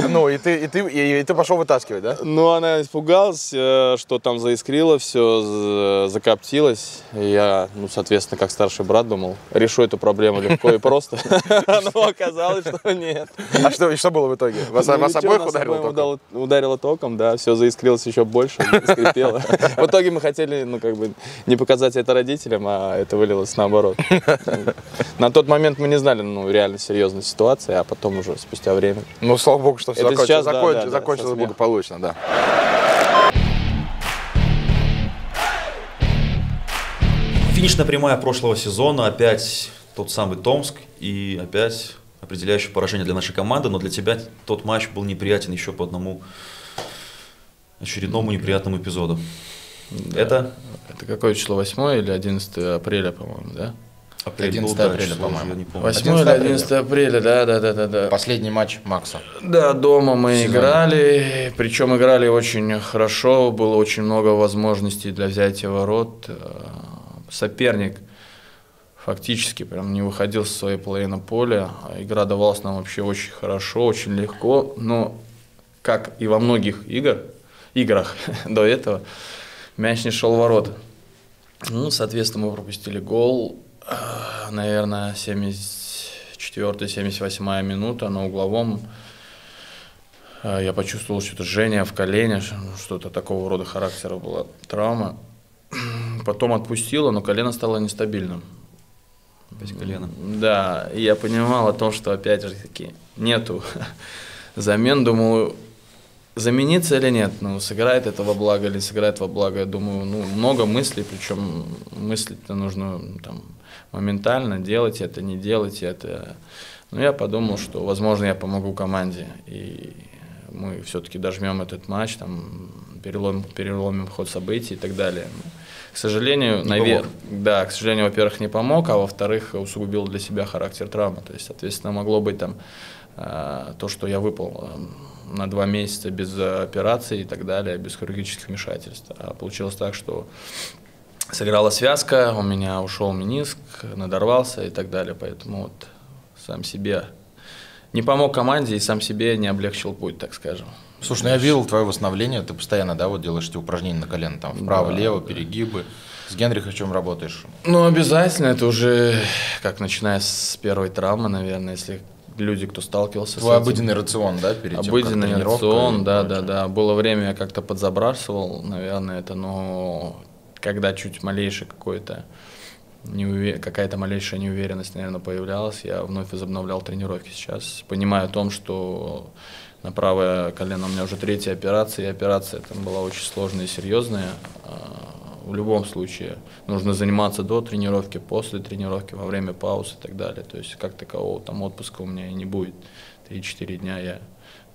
Ну, и ты, и, ты, и ты пошел вытаскивать, да? Ну, она испугалась, что там заискрило, все закоптилось. И я, ну, соответственно, как старший брат думал, решу эту проблему легко и просто. Но оказалось, что нет. А что было в итоге? Вас обоих ударило током? Ударило током, да, все заискрилось еще больше, скрипело. В итоге мы хотели, ну, как бы, не показать это родителям, а это вылилось наоборот. На тот момент мы не знали, ну, реально серьезной ситуации, а потом уже спустя время. Ну, слава богу, что все закончилось, сейчас, закончилось, да, да, закончилось благополучно, да. Финишная прямая прошлого сезона, опять тот самый Томск и опять определяющее поражение для нашей команды, но для тебя тот матч был неприятен еще по одному очередному неприятному эпизоду. Да. Это? Это какое число? восьмое или одиннадцатое апреля, по-моему, да? Апрель, одиннадцатое апреля, по-моему. восьмое или одиннадцатое апреля, да, да, да, да, да. Последний матч Макса. Да, дома мы Сезон. играли, причем играли очень хорошо, было очень много возможностей для взятия ворот. Соперник фактически прям не выходил со своей половины поля. Игра давалась нам вообще очень хорошо, очень легко, но как и во многих игр, играх до этого, мяч не шел в ворота. Ну, соответственно, мы пропустили гол. Наверное, семьдесят четвёртая — семьдесят восьмая минута на угловом. Я почувствовал что-то жжение в колене, что-то такого рода характера была травма. Потом отпустило, но колено стало нестабильным. Опять колено. Да, и я понимал о том, что опять же таки нету замен. Думаю, замениться или нет, ну, сыграет это во благо или сыграет во благо. Я думаю, ну, много мыслей, причем мыслить-то нужно там моментально, делать это, не делать это. Но я подумал, что, возможно, я помогу команде, и мы все-таки дожмем этот матч, там, перелом, переломим ход событий и так далее. К сожалению, навер... да, к сожалению, во-первых, не помог, а во-вторых, усугубил для себя характер травмы. То есть, соответственно, могло быть там то, что я выпал на два месяца без операций и так далее, без хирургических вмешательств. А получилось так, что сыграла связка, у меня ушел мениск, надорвался и так далее. Поэтому вот сам себе не помог команде и сам себе не облегчил путь, так скажем. Слушай, ну я видел твое восстановление, ты постоянно, да, вот делаешь эти упражнения на колено, там вправо-лево, да, перегибы. С Генриховичем работаешь? Ну обязательно, это уже как начиная с первой травмы, наверное, если... Люди, кто сталкивался Твой с этим. обыденный рацион, да, перед обыденный тем, как рацион, да, да, да. Было время, я как-то подзабрасывал, наверное, это, но когда чуть малейшая какая-то малейшая неуверенность, наверное, появлялась, я вновь возобновлял тренировки сейчас, понимая о том, что на правое колено у меня уже третья операция, и операция там была очень сложная и серьезная. В любом случае нужно заниматься до тренировки, после тренировки, во время пауз и так далее. То есть как такового там отпуска у меня и не будет. три-четыре дня я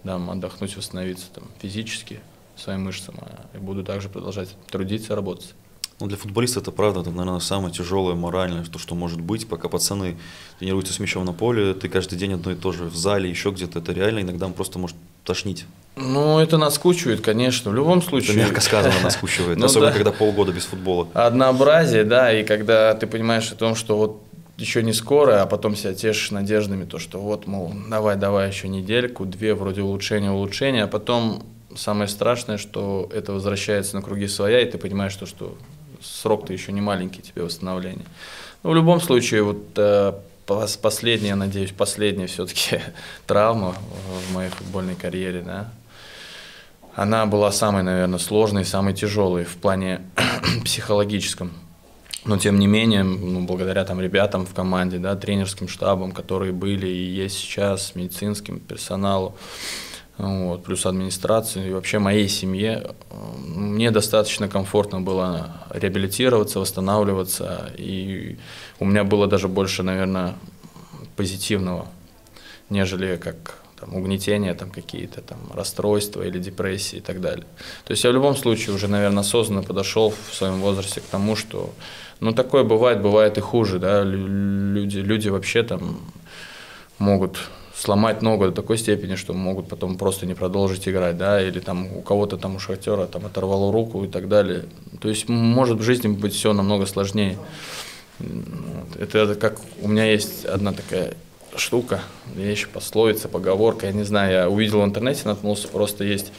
дам отдохнуть, восстановиться там, физически своим мышцам, и буду также продолжать трудиться, работать. Ну, для футболиста это правда, это, наверное, самое тяжелое моральное, то, что может быть. Пока пацаны тренируются с мячом на поле, ты каждый день одно и то же в зале, еще где-то. Это реально иногда он просто может тошнить. Ну, это наскучивает, конечно, в любом случае. Это мягко сказано, наскучивает, особенно когда полгода без футбола. Однообразие, да, и когда ты понимаешь о том, что вот еще не скоро, а потом себя тешишь надеждами, то, что вот, мол, давай-давай еще недельку, две, вроде улучшения, улучшения, а потом самое страшное, что это возвращается на круги своя, и ты понимаешь, что, что срок-то еще не маленький тебе восстановления. Но в любом случае, вот последняя, я надеюсь, последняя все-таки травма в моей футбольной карьере, да, она была самой, наверное, сложной, самой тяжелой в плане психологическом. Но, тем не менее, ну, благодаря там ребятам в команде, да, тренерским штабам, которые были и есть сейчас, медицинским персоналу, вот, плюс администрации и вообще моей семье, мне достаточно комфортно было реабилитироваться, восстанавливаться. И у меня было даже больше, наверное, позитивного, нежели как там угнетения, там какие-то там расстройства или депрессии и так далее. То есть я в любом случае уже, наверное, осознанно подошел в своем возрасте к тому, что... Ну, такое бывает, бывает и хуже, да, люди, люди вообще там могут сломать ногу до такой степени, что могут потом просто не продолжить играть, да, или там у кого-то там у шахтера там оторвало руку и так далее. То есть может в жизни быть все намного сложнее. Это, это как, у меня есть одна такая штука, вещь, пословица, поговорка, я не знаю, я увидел в интернете, наткнулся, просто есть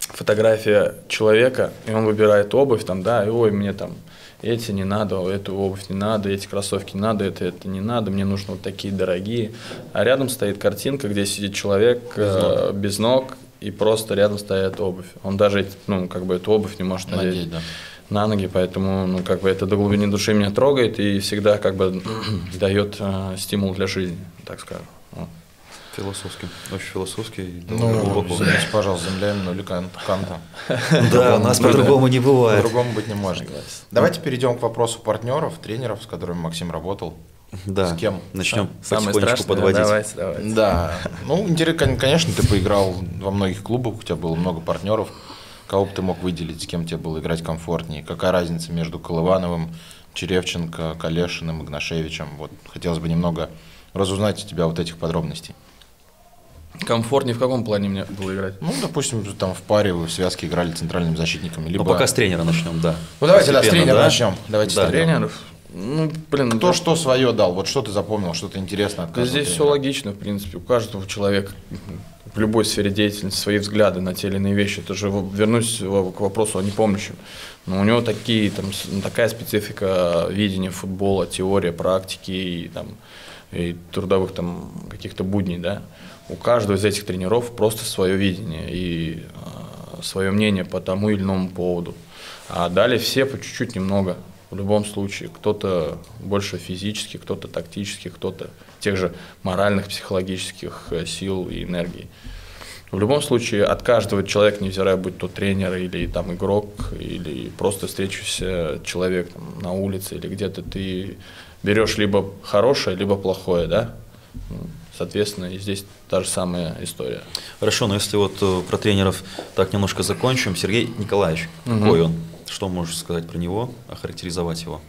фотография человека, и он выбирает обувь там, да, и ой, мне там... Эти не надо, эту обувь не надо, эти кроссовки не надо, это, это не надо, мне нужны вот такие дорогие. А рядом стоит картинка, где сидит человек без ног, э, без ног и просто рядом стоит обувь. Он даже, ну, как бы эту обувь не может надеть, надеть да. на ноги, поэтому, ну, как бы это до глубины души меня трогает и всегда как бы дает э, стимул для жизни, так скажем. Вот. Философский, очень философский. Ну, глубоко. Извините, пожалуйста, землями, но или Канта. Да, у нас по-другому не бывает. По-другому быть не может. Давайте перейдем к вопросу партнеров, тренеров, с которыми Максим работал. Да. С кем? Начнем потихонечку подводить. Да. Ну, интересно, конечно, ты поиграл во многих клубах, у тебя было много партнеров. Кого бы ты мог выделить, с кем тебе было играть комфортнее? Какая разница между Колывановым, Черевченко, Калешиным, Игнашевичем? Вот хотелось бы немного разузнать у тебя вот этих подробностей. Комфортнее в каком плане мне было играть? Ну, допустим, там в паре вы в связке играли центральными защитниками. Либо... Ну, пока с тренера начнем, да. Ну, давайте да, с тренера да? начнем. Давайте да. с тренеров. Ну, блин, Кто да. что свое дал? Вот что ты запомнил, что-то интересное от каждого Здесь тренера. Все логично, в принципе. У каждого человека в любой сфере деятельности свои взгляды на те или иные вещи. Это же вернусь к вопросу о непомнящем. Но у него такие, там, такая специфика видения футбола, теория, практики и, там, и трудовых каких-то будней, да. У каждого из этих тренеров просто свое видение и э, свое мнение по тому или иному поводу. А далее все по чуть-чуть немного. В любом случае, кто-то больше физически, кто-то тактически, кто-то тех же моральных, психологических сил и энергии. В любом случае, от каждого человека, невзирая, будь то тренер или там игрок, или просто встречаешься человек там, на улице или где-то, ты берешь либо хорошее, либо плохое, да? Соответственно, и здесь та же самая история. Хорошо, но если вот про тренеров так немножко закончим. Сергей Николаевич, угу. какой он? Что можешь сказать про него, охарактеризовать его?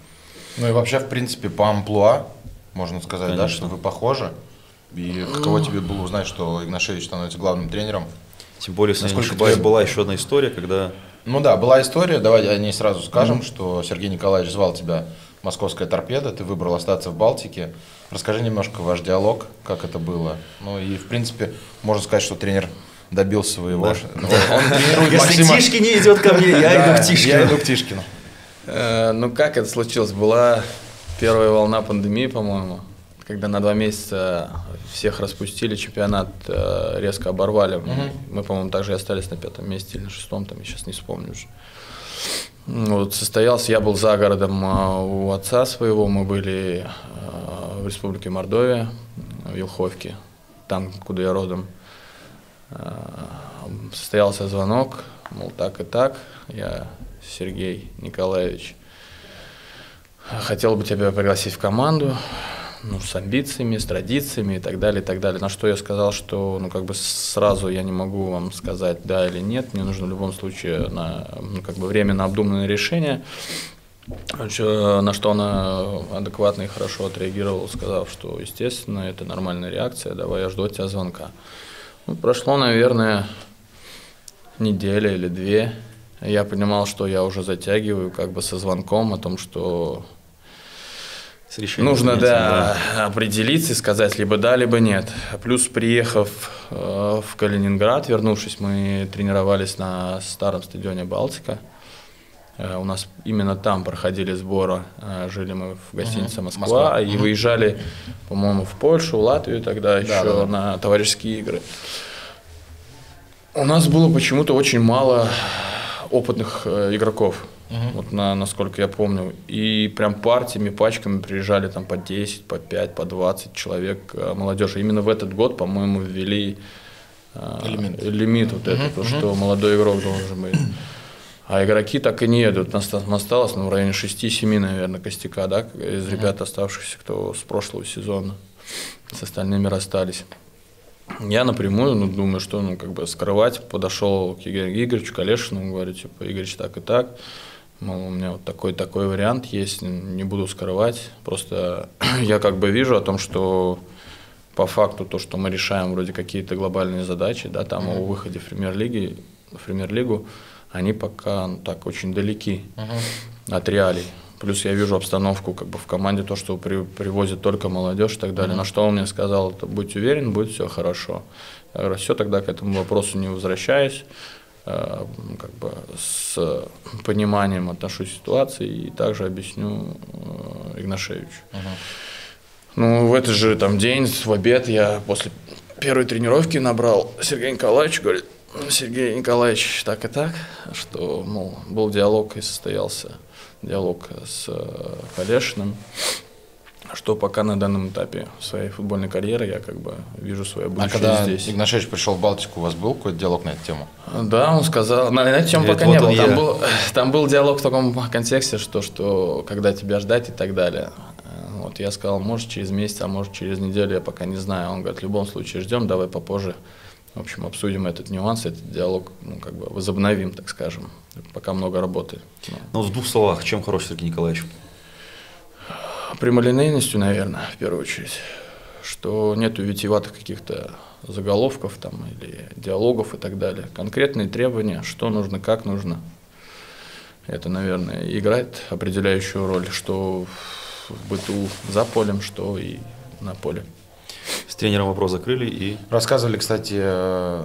Ну и вообще, в принципе, по амплуа, можно сказать, Конечно. да, что вы похожи. И каково тебе было узнать, что Игнашевич становится главным тренером? Тем более, если Насколько не ошибаюсь, тебе... была еще одна история, когда… Ну да, была история, давай о ней сразу скажем, угу. что Сергей Николаевич звал тебя «Московская торпеда», ты выбрал остаться в Балтике. Расскажи немножко ваш диалог, как это было. Ну и, в принципе, можно сказать, что тренер добил своего. Да. Он тренирует Если Максима... Тишкин не идет ко мне, я иду к Тишкину. Я иду к Тишкину. Ну, как это случилось? Была первая волна пандемии, по-моему, когда на два месяца всех распустили, чемпионат резко оборвали. Мы, по-моему, также и остались на пятом месте или на шестом, там, я сейчас не вспомню уже. Вот, состоялся, я был за городом у отца своего, мы были в республике Мордовия, в Елховке, там, куда я родом. Состоялся звонок, мол, так и так, я Сергей Николаевич, хотел бы тебя пригласить в команду, ну, с амбициями, с традициями и так далее, и так далее. На что я сказал, что, ну, как бы сразу я не могу вам сказать да или нет, мне нужно в любом случае на, ну, как бы время на обдуманное решение. На что она адекватно и хорошо отреагировала, сказав, что, естественно, это нормальная реакция, давай я жду от тебя звонка. Ну, прошло, наверное, неделя или две, я понимал, что я уже затягиваю как бы со звонком о том, что с решением. Нужно, да, да, определиться и сказать, либо да, либо нет. Плюс, приехав э, в Калининград, вернувшись, мы тренировались на старом стадионе «Балтика». Э, у нас именно там проходили сборы. Э, жили мы в гостинице угу. «Москва», Москва. И угу. выезжали, по-моему, в Польшу, в Латвию тогда да, еще да. на товарищеские игры. У нас было почему-то очень мало опытных э, игроков. Uh-huh. Вот на, насколько я помню. И прям партиями, пачками приезжали там по десять, по пять, по двадцать человек молодежи. Именно в этот год, по-моему, ввели э, лимит, лимит вот uh-huh. это, то, uh-huh. что молодой игрок должен быть. А игроки так и не едут. Нас там осталось ну, в районе шести-семи, наверное, костяка, да, из uh-huh. ребят, оставшихся, кто с прошлого сезона с остальными расстались. Я напрямую, ну, думаю, что, ну, как бы скрывать, подошел к Игорю Игоревичу Калешину, говорю, типа, Игоревич, так и так. Мол, у меня вот такой-такой вариант есть, не буду скрывать. Просто я как бы вижу о том, что по факту то, что мы решаем вроде какие-то глобальные задачи, да, там mm-hmm. о выходе в премьер-лиги, в премьер-лигу, они пока ну, так очень далеки mm-hmm. от реалий. Плюс я вижу обстановку как бы в команде, то, что при, привозят только молодежь и так далее. Mm-hmm. На что он мне сказал, будь уверен, будет все хорошо. Я говорю, все, тогда к этому вопросу не возвращаюсь. Как бы с пониманием отношусь к ситуации и также объясню Игнашевичу. Ага. Ну, в этот же там день, в обед, я после первой тренировки набрал Сергея Николаевича, говорит, Сергей Николаевич, так и так, что, мол, был диалог и состоялся диалог с Калешиным, что пока на данном этапе своей футбольной карьеры я как бы вижу свое будущее здесь. А когда здесь. Игнашевич пришел в Балтику, у вас был какой-то диалог на эту тему? Да, он сказал, на эту тему пока не было. Там, был. там был диалог в таком контексте, что, что когда тебя ждать и так далее. Вот я сказал, может через месяц, а может через неделю, я пока не знаю. Он говорит, в любом случае ждем, давай попозже. В общем, обсудим этот нюанс, этот диалог, ну, как бы возобновим, так скажем. Пока много работы. Ну, в двух словах, чем хорош Сергей Николаевич? Прямолинейностью, наверное, в первую очередь, что нету витиеватых каких-то заголовков там или диалогов и так далее. Конкретные требования, что нужно, как нужно, это, наверное, играет определяющую роль, что в быту за полем, что и на поле. С тренером вопрос закрыли и… Рассказывали, кстати,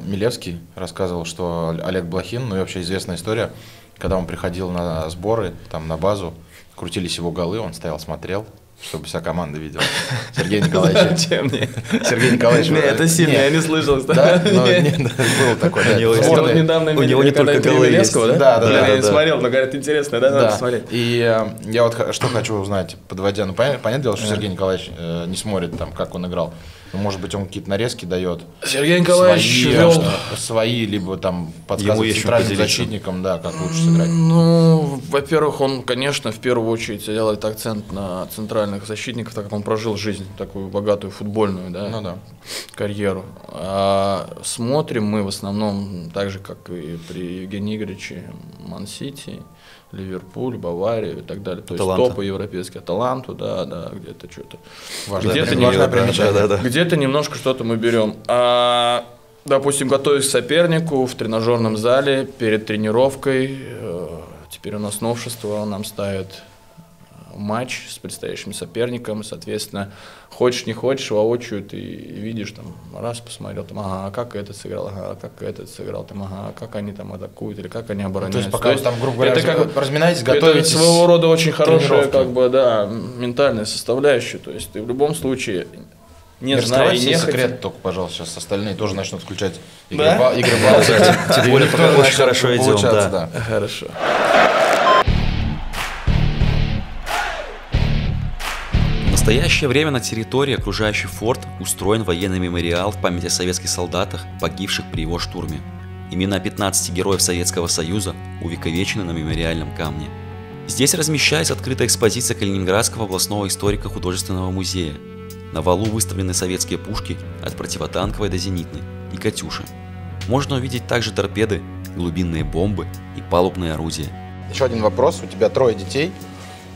Милевский рассказывал, что Олег Блохин, ну и вообще известная история, когда он приходил на сборы, там на базу, крутились его голы, он стоял, смотрел, чтобы вся команда видела. Сергей Николаевич. Сергей Николаевич. Нет, это сильно, я не слышал. Да, было такое. Недавно Милевского, да? Да, да. Я не смотрел, но, говорят, интересно, да, надо смотреть. И я вот что хочу узнать, подводя, ну, понятное дело, что Сергей Николаевич не смотрит, там, как он играл. Может быть, он какие-то нарезки дает. Сергей Николаевич свои, вел... свои либо там подсказывает центральным защитникам, да, как лучше сыграть. Ну, во-первых, он, конечно, в первую очередь делает акцент на центральных защитников, так как он прожил жизнь такую богатую футбольную, да, ну, да. карьеру. А смотрим мы в основном так же, как и при Евгении Игоревиче, Ман-Сити, Ливерпуль, Баварию и так далее. То Аталанта. Есть топы европейские, Аталанту, да, да, где-то что-то. Где-то не да, да, да. где-то немножко что-то мы берем. А, допустим, готовясь к сопернику в тренажерном зале перед тренировкой, теперь у нас новшество, нам ставят матч с предстоящим соперником, соответственно, хочешь не хочешь, воочию ты видишь, там, раз посмотрел, там, ага, как этот сыграл, ага, как этот сыграл, там, ага, как они там атакуют или как они обороняются. Ну, то есть, пока то есть, там, грубо говоря, это как, разминаетесь, готовитесь. Это своего рода очень хорошая, как бы, да, ментальная составляющая, то есть ты в любом случае не, не раскрывай все секреты только, пожалуйста, сейчас остальные тоже начнут включать игры Балтики. Тем более, пока очень хорошо идем, да. Хорошо. В настоящее время на территории, окружающей форт, устроен военный мемориал в память о советских солдатах, погибших при его штурме. Имена пятнадцати героев Советского Союза увековечены на мемориальном камне. Здесь размещается открытая экспозиция Калининградского областного историко-художественного музея. На валу выставлены советские пушки от противотанковой до зенитной и «Катюши». Можно увидеть также торпеды, глубинные бомбы и палубные орудия. Еще один вопрос. У тебя трое детей.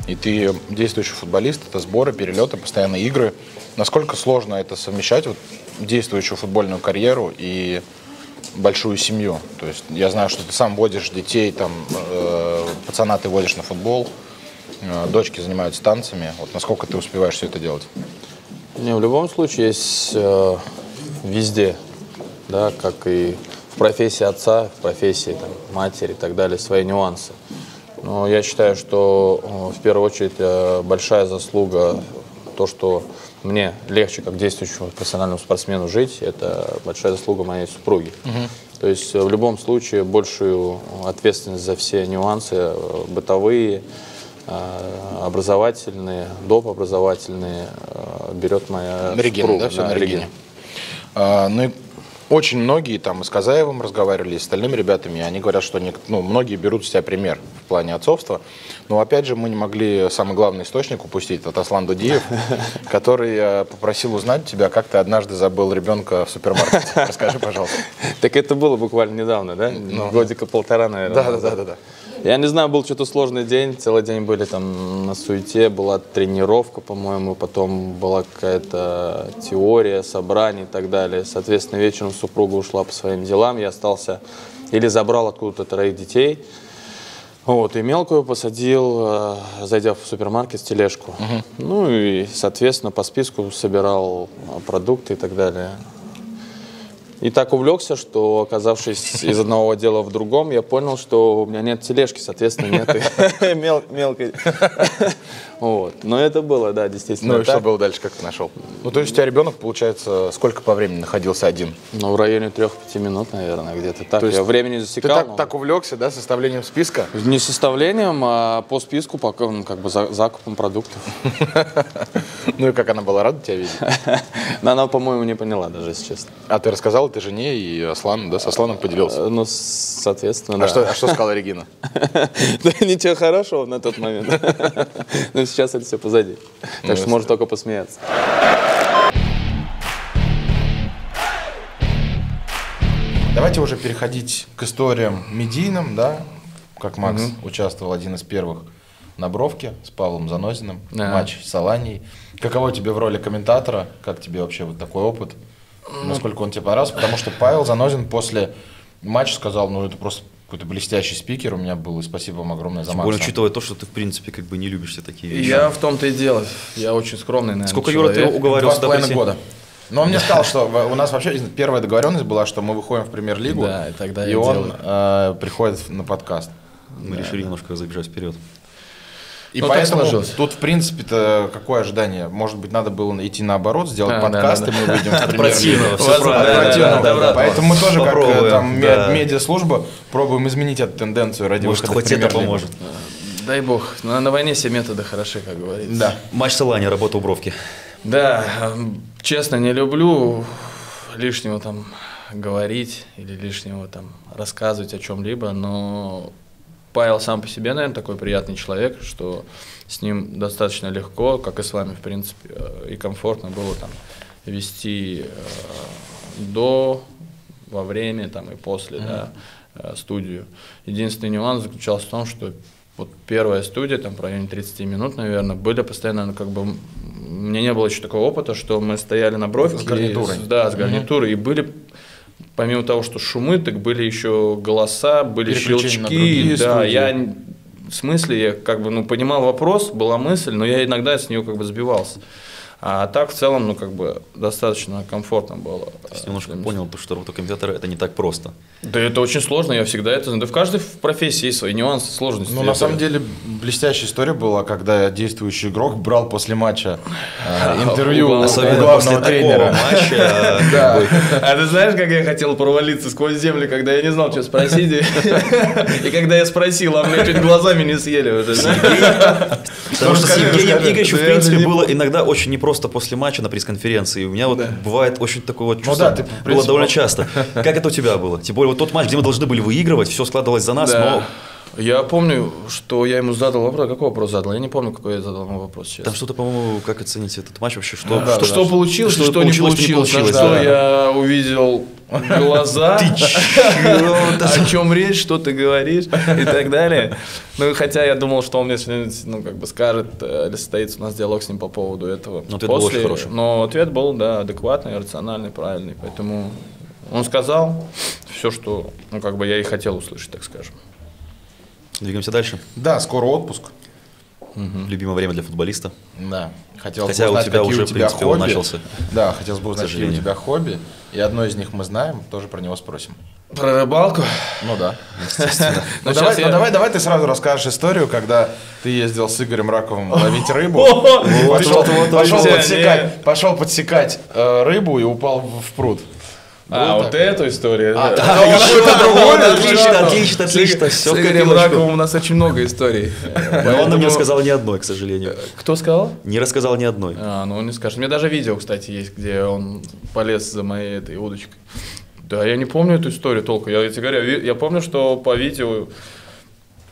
И ты действующий футболист, это сборы, перелеты, постоянные игры. Насколько сложно это совмещать, вот, действующую футбольную карьеру и большую семью? То есть я знаю, что ты сам водишь детей, там, э, пацана ты водишь на футбол, дочки занимаются танцами. Вот насколько ты успеваешь все это делать? Не, в любом случае есть э, везде, да, как и в профессии отца, в профессии там, матери и так далее, свои нюансы. Но я считаю, что в первую очередь э, большая заслуга то, что мне легче, как действующему профессиональному спортсмену, жить, это большая заслуга моей супруги. Угу. То есть в любом случае большую ответственность за все нюансы бытовые, образовательные, доп. Образовательные берет моя Регина, супруга. Да, все на Регине. А, ну и очень многие, там, и с Казаевым разговаривали, и с остальными ребятами, они говорят, что не, ну, многие берут с себя пример в плане отцовства. Но опять же, мы не могли самый главный источник упустить, это Аслан Дудиев, который попросил узнать тебя, как ты однажды забыл ребенка в супермаркете. Расскажи, пожалуйста. Так это было буквально недавно, да? Годика полтора, наверное. Да, да, да. Я не знаю, был что-то сложный день, целый день были там на суете, была тренировка, по-моему, потом была какая-то теория, собрание и так далее. Соответственно, вечером супруга ушла по своим делам, я остался или забрал откуда-то троих детей, вот, и мелкую посадил, зайдя в супермаркет, в тележку. Угу. Ну и, соответственно, по списку собирал продукты и так далее. И так увлекся, что, оказавшись из одного дела в другом, я понял, что у меня нет тележки, соответственно, нет мелкой. Но это было, да, действительно. Ну и что было дальше, как ты нашел? Ну, то есть у тебя ребенок, получается, сколько по времени находился один? Ну, в районе трех-пяти минут, наверное, где-то так. Я времени засекал. Ты так увлекся, да, составлением списка? Не составлением, а по списку, как бы закупом продуктов. Ну и как она была рада тебя видеть? Она, по-моему, не поняла даже, если честно. А ты рассказал ты жене и Аслану, да, с Асланом поделился? Ну, соответственно, а да. Что, а что сказала Регина? Да ничего хорошего на тот момент. Но сейчас это все позади. Так что можно только посмеяться. Давайте уже переходить к историям медийным, да, как Макс участвовал один из первых на Бровке с Павлом Занозиным, матч с Аланией. Каково тебе в роли комментатора? Как тебе вообще вот такой опыт? Насколько он тебе понравился, потому что Павел Занозин после матча сказал, ну это просто какой-то блестящий спикер у меня был, и спасибо вам огромное за матч. Больно, учитывая то, что ты в принципе как бы не любишь все такие вещи. Я в том-то и дело, я очень скромный, наверное, сколько человек. Юра ты уговаривал сюда прийти? Года. Но он мне сказал, что у нас вообще первая договоренность была, что мы выходим в премьер-лигу, да, и, тогда и он э, приходит на подкаст. Мы да, решили да. немножко забежать вперед. И ну, поэтому тут, в принципе-то, какое ожидание? Может быть, надо было идти наоборот, сделать а, подкаст, да, да, да. и мы выйдем от противного. От поэтому мы тоже, как там медиаслужба, пробуем изменить эту тенденцию ради выхода. Может, хоть это поможет. Дай бог. На войне все методы хороши, как говорится. Матч с Аланией, работа у Бровки. Да, честно, не люблю лишнего там говорить или лишнего там рассказывать о чем-либо, но... Павел сам по себе, наверное, такой приятный человек, что с ним достаточно легко, как и с вами, в принципе, и комфортно было там вести до, во время там, и после mm-hmm. да, студию. Единственный нюанс заключался в том, что вот первая студия, там, в районе тридцати минут, наверное, были постоянно, как бы, у меня не было еще такого опыта, что мы стояли на Бровке. С гарнитурой. И, да, с гарнитурой, mm-hmm. и были... Помимо того, что шумы, так были еще голоса, были щелчки. Да, я, в смысле, я как бы ну, понимал вопрос, была мысль, но я иногда с нее как бы сбивался. А так в целом, ну, как бы, достаточно комфортно было. То есть немножко понял, что работа комментатора это не так просто. Да, это очень сложно, я всегда это знаю. Да в каждой профессии есть свои нюансы, сложности. Ну, на самом деле, блестящая история была, когда действующий игрок брал после матча э, интервью у главного тренера. А ты знаешь, как я хотел провалиться сквозь землю, когда я не знал, что спросить? И когда я спросил, а мне чуть глазами не съели. Потому что с Евгением Игоревичем, в принципе, было иногда очень непросто. Просто после матча на пресс-конференции. У меня вот да. бывает очень такое вот чувство. Ну, да, ты, было принципе, довольно часто. Как это у тебя было? Тем более, вот тот матч, где мы должны были выигрывать, все складывалось за нас, да. но... Я помню, что я ему задал вопрос. Какой вопрос задал? Я не помню, какой я задал ему вопрос. Сейчас. Там что-то, по-моему, как оценить этот матч вообще? Что, да, что, да, что да. получилось, что, что не получилось. Не получилось. Да, что да. я увидел... глаза, о чем речь, что ты говоришь и так далее. Ну, хотя я думал, что он мне ну, как бы скажет, или состоится у нас диалог с ним по поводу этого. Но ответ был очень хороший. Но ответ был, да, адекватный, рациональный, правильный. Поэтому он сказал все, что ну, как бы я и хотел услышать, так скажем. Двигаемся дальше. Да, скоро отпуск. Угу. Любимое время для футболиста. Да. Хотелось Хотя бы узнать, у тебя уже, у тебя, в принципе, хобби. Он начался. Да, хотелось бы узнать, какие у тебя хобби. И одно из них мы знаем, тоже про него спросим. Про рыбалку? Ну да, естественно. Ну давай ты сразу расскажешь историю, когда ты ездил с Игорем Раковым ловить рыбу, пошел подсекать рыбу и упал в пруд. А, вот эту историю. Отлично, отлично, отлично. С Игорем Раковым у нас очень много историй. Но он нам не рассказал ни одной, к сожалению. Кто сказал? Не рассказал ни одной. А, ну он не скажет. У меня даже видео, кстати, есть, где он полез за моей этой удочкой. Да, я не помню эту историю толком. Я тебе говорю, я помню, что по видео...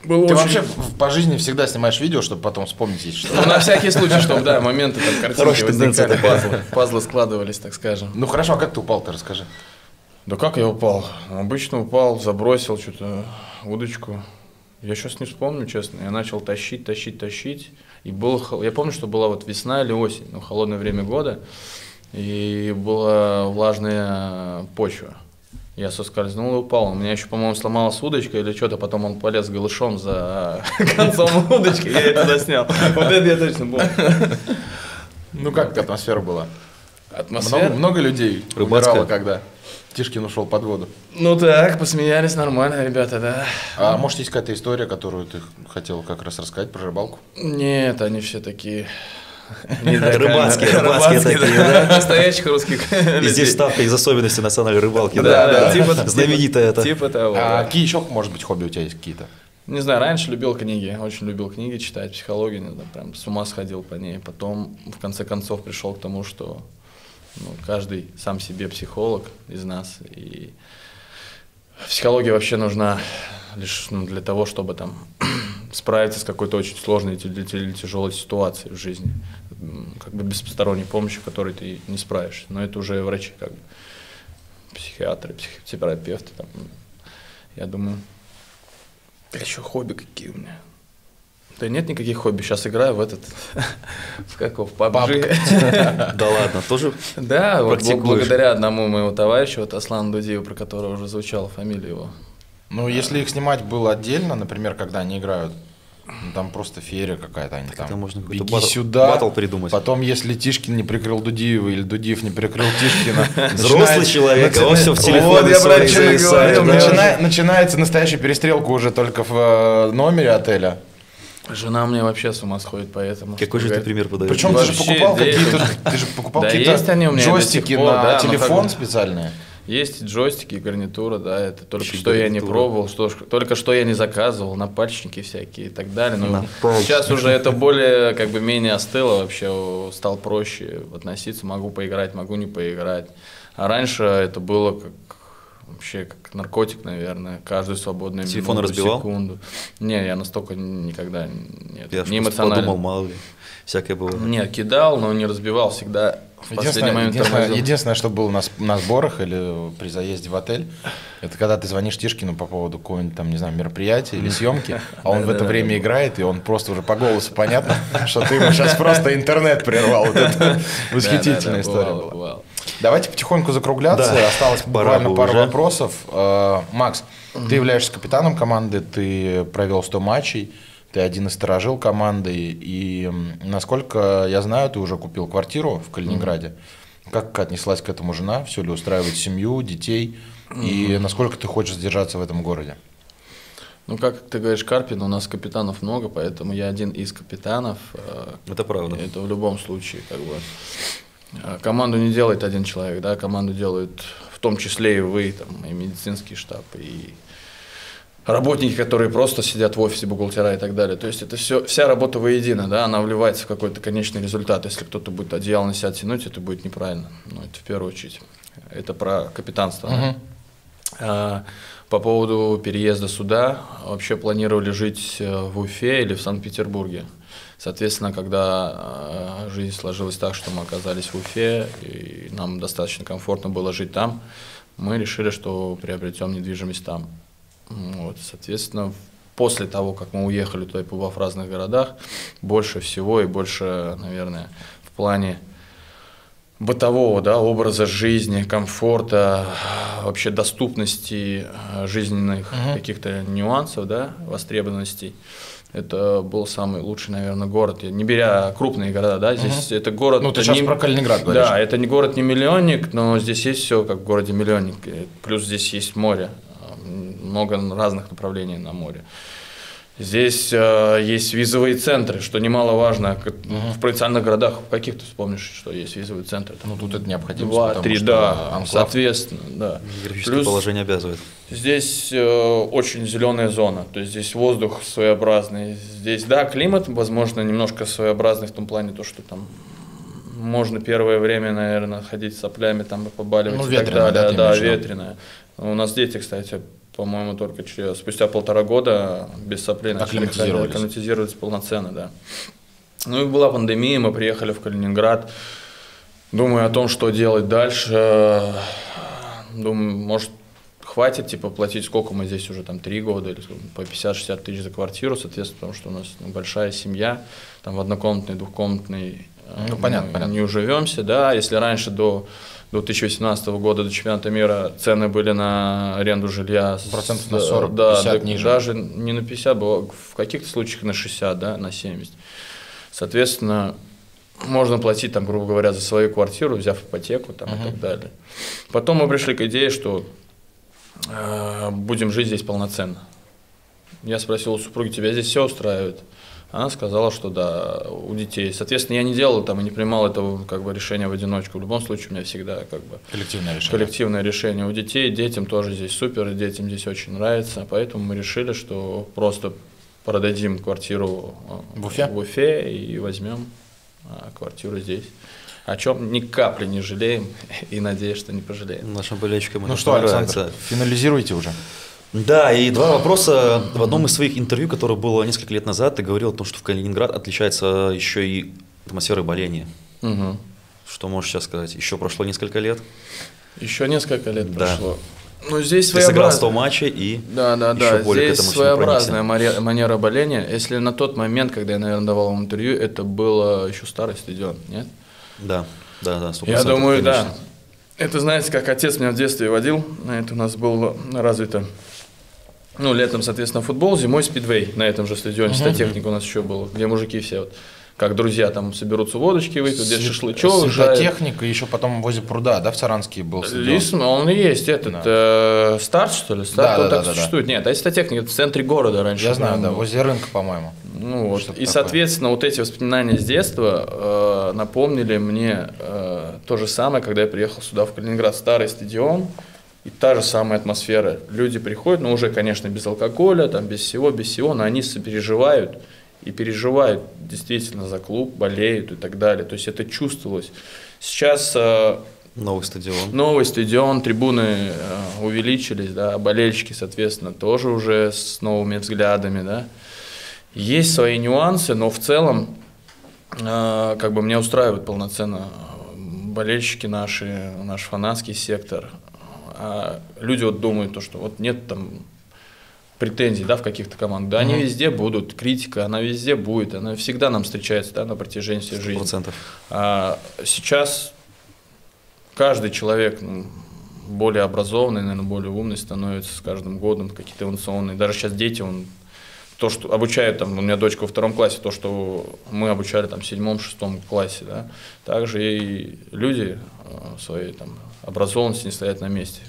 Было Ты очень... вообще по жизни всегда снимаешь видео, чтобы потом вспомнить, если что. Ну, на всякий случай, чтобы, да, моменты, там, картинки возникали, пазлы, пазлы складывались, так скажем. Ну, хорошо, а как ты упал-то, расскажи. Да как я упал? Обычно упал, забросил что-то удочку. Я сейчас не вспомню, честно. Я начал тащить, тащить, тащить. И было... Я помню, что была вот весна или осень, ну, холодное время года, и была влажная почва. Я соскользнул и упал. У меня еще, по-моему, сломалась удочка или что-то. Потом он полез голышом за концом удочки. Я это заснял. Вот это я точно был. Ну как атмосфера была? Атмосфера? Много людей умирало, когда Тишкин ушел под воду. Ну так, посмеялись нормально, ребята, да. А может, есть какая-то история, которую ты хотел как раз рассказать про рыбалку? Нет, они все такие... Рыбацкие, рыбацкие такие, да? Настоящих русских людей. И здесь ставка из особенностей национальной рыбалки, да? Знаменитая это. Типа того. А какие еще, может быть, хобби у тебя есть какие-то? Не знаю, раньше любил книги, очень любил книги читать, психологию, не знаю, прям с ума сходил по ней. Потом, в конце концов, пришел к тому, что каждый сам себе психолог из нас. И психология вообще нужна лишь для того, чтобы там... справиться с какой-то очень сложной или тяжелой ситуацией в жизни, как бы без посторонней помощи, которой ты не справишься. Но это уже врачи, как бы психиатры, психотерапевты. Там. Я думаю, еще хобби какие у меня. Да нет никаких хобби. Сейчас играю в этот, в каков, пабг. Да ладно, тоже? Да, благодаря одному моему товарищу, вот Аслану Дудиеву, про которого уже звучала фамилия его. Ну, если их снимать было отдельно, например, когда они играют, ну, там просто феерия какая-то, они так там, можно беги батл, сюда, батл придумать. Потом, если Тишкин не прикрыл Дудиева или Дудиев не прикрыл Тишкина, взрослый человек, а он все в телефоне. Начинается настоящая перестрелка уже только в номере отеля. Жена мне вообще с ума сходит, поэтому... Какой же ты пример подаешь? Причем ты же покупал какие-то джойстики на телефон специальные. Есть джойстики и гарнитура, да, это только Чуть что гарнитура. Я не пробовал, что, только что я не заказывал, напальчники всякие и так далее. Но сейчас уже это более, как бы, менее остыло вообще, стал проще относиться, могу поиграть, могу не поиграть. А раньше это было как, вообще как наркотик, наверное, каждую свободную минуту, секунду. Телефон разбивал? Не, я настолько никогда нет, я не эмоционально. Я подумал, мало ли, всякое было. Не, кидал, но не разбивал всегда. Единственное, единственное, единственное, что было на, на сборах или при заезде в отель, это когда ты звонишь Тишкину по поводу какого-нибудь там, не знаю, мероприятия или съемки, а он в это время играет, и он просто уже по голосу понятно, что ты ему сейчас просто интернет прервал. Вот это восхитительная история была. Давайте потихоньку закругляться. Осталось буквально пару вопросов. Макс, ты являешься капитаном команды, ты провел сто матчей. Ты один из сторожил команды, и, насколько я знаю, ты уже купил квартиру в Калининграде. Mm-hmm. Как отнеслась к этому жена? Все ли устраивает семью, детей? Mm-hmm. И насколько ты хочешь задержаться в этом городе? Ну, как ты говоришь, Карпин, у нас капитанов много, поэтому я один из капитанов. Это правда. Это в любом случае, как бы. Команду не делает один человек, да, команду делают в том числе и вы, там, и медицинский штаб, и... работники, которые просто сидят в офисе бухгалтера и так далее. То есть это все, вся работа воедино, да, она вливается в какой-то конечный результат. Если кто-то будет одеяло на себя тянуть, это будет неправильно. Ну, это в первую очередь. Это про капитанство. Uh-huh. а, по поводу переезда сюда, вообще планировали жить в Уфе или в Санкт-Петербурге. Соответственно, когда жизнь сложилась так, что мы оказались в Уфе, и нам достаточно комфортно было жить там, мы решили, что приобретем недвижимость там. Вот, соответственно, после того, как мы уехали туда и побывав в разных городах, больше всего и больше, наверное, в плане бытового, да, образа жизни, комфорта, вообще доступности жизненных [S2] Uh-huh. [S1] Каких-то нюансов, да, востребованностей, Это был самый лучший, наверное, город. Не беря крупные города, да, здесь угу. это город. Ну, ты сейчас не... про Калининград говоришь. Да, это не город, не миллионник, но здесь есть все, как в городе миллионник. Плюс здесь есть море, много разных направлений на море. Здесь э, есть визовые центры, что немаловажно. Угу. В провинциальных городах в каких ты вспомнишь, что есть визовые центры? Там, ну, тут это необходимо. Два, три, да, анклав, соответственно, да. Юридическое Плюс положение обязывает. Здесь э, очень зеленая зона, то есть здесь воздух своеобразный. Здесь, да, климат, возможно, немножко своеобразный в том плане, то, что там можно первое время, наверное, ходить с соплями, там побаливать, ну, и так далее. Да, да, ветреная. У нас дети, кстати, по-моему, только через, спустя полтора года без соплей начали акклиматизироваться полноценно, да. Ну и была пандемия, мы приехали в Калининград, думаю о том, что делать дальше, думаю, может, хватит, типа, платить, сколько мы здесь уже, там, три года, или по пятьдесят-шестьдесят тысяч за квартиру, соответственно, потому что у нас ну, большая семья, там, в однокомнатной, двухкомнатной, ну, понятно, понятно. Не уживемся, да, если раньше до... До две тысячи восемнадцатого года, до чемпионата мира, цены были на аренду жилья процентов на сорок, да, пятьдесят, да, ниже. Даже не на пятьдесят, было, в каких-то случаях на шестьдесят, да, на семьдесят. Соответственно, можно платить, там, грубо говоря, за свою квартиру, взяв ипотеку там, uh-huh. и так далее. Потом мы пришли к идее, что э, будем жить здесь полноценно. Я спросил у супруги, тебя здесь все устраивает? Она сказала, что да, у детей. Соответственно, я не делал там и не принимал этого как бы решения в одиночку. В любом случае, у меня всегда как бы коллективное решение. Коллективное решение у детей. Детям тоже здесь супер, детям здесь очень нравится. Поэтому мы решили, что просто продадим квартиру в Уфе, в Уфе и возьмем квартиру здесь. О чем ни капли не жалеем и надеюсь, что не пожалеем. Нашим болельщикам это понравится. Ну что, Александр, финализируйте уже. Да, и два вопроса. В одном из своих интервью, которое было несколько лет назад, ты говорил о том, что в Калининград отличается еще и атмосфера боления. Угу. Что можешь сейчас сказать? Еще прошло несколько лет? Еще несколько лет да. прошло. Ну, здесь ты сыграл сто матчей и да, да, еще да. более здесь к этому своеобразная манера, манера боления. Если на тот момент, когда я, наверное, давал вам интервью, это был еще старый стадион, нет? Да, да, да. Я думаю, конечно. Да. Это, знаете, как отец меня в детстве водил. Это у нас было развито. Ну, летом, соответственно, футбол, зимой спидвей на этом же стадионе, uh-huh. статехника у нас еще была, где мужики все вот, как друзья, там соберутся водочки выйдут, где шашлычок. Статехника, еще потом возле пруда, да, в Саранске был стадион? Лисм, он и есть, этот, да. э, старт, что ли, старт, да, он да, так да, существует. Да. Нет, а статехника, это в центре города раньше. Я знаю, да, возле рынка, по-моему. Ну вот, и, соответственно, вот эти воспоминания с детства э, напомнили мне э, то же самое, когда я приехал сюда, в Калининград, старый стадион. И та же самая атмосфера. Люди приходят, но ну, уже, конечно, без алкоголя, там, без всего, без всего, но они сопереживают и переживают действительно за клуб, болеют и так далее. То есть это чувствовалось. Сейчас э, новый стадион, новый стадион, трибуны э, увеличились, да, болельщики, соответственно, тоже уже с новыми взглядами. Да. Есть свои нюансы, но в целом э, как бы меня устраивают полноценно болельщики наши, наш фанатский сектор. А люди вот думают, то, что вот нет там претензий да, в каких-то командах. Да, mm-hmm. они везде будут, критика, она везде будет, она всегда нам встречается да, на протяжении всей жизни. сто процентов. А сейчас каждый человек ну, более образованный, наверное, более умный становится с каждым годом, какие-то эволюционные. Даже сейчас дети, он, то, что обучают, там, у меня дочка во втором классе, то, что мы обучали там, в седьмом, шестом классе. Да, также и люди свои там... образованности не стоят на месте,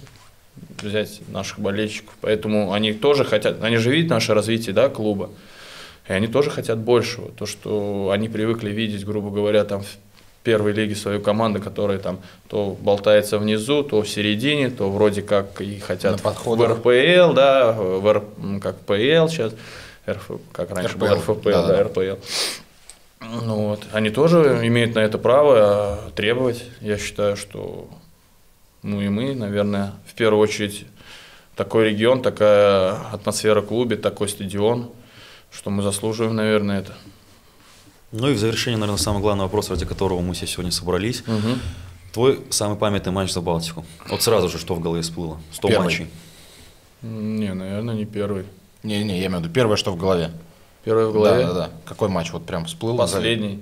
взять наших болельщиков. Поэтому они тоже хотят, они же видят наше развитие да, клуба, и они тоже хотят большего. То, что они привыкли видеть, грубо говоря, там, в первой лиге свою команду, которая там то болтается внизу, то в середине, то вроде как и хотят в РПЛ, да, в Р... как ПЛ сейчас, РФ... как раньше РПЛ. Был РФПЛ, да, да, да. РПЛ. Ну, вот. Они тоже имеют на это право требовать, я считаю, что... Ну и мы, наверное, в первую очередь, такой регион, такая атмосфера в клубе, такой стадион, что мы заслуживаем, наверное, это. Ну и в завершение, наверное, самый главный вопрос, ради которого мы все сегодня собрались. Угу. Твой самый памятный матч за Балтику. Вот сразу же что в голове всплыло? сто матчей. Не, наверное, не первый. Не, не, я имею в виду первое, что в голове. Первое в голове? Да, да, да. Какой матч вот прям всплыл? Последний.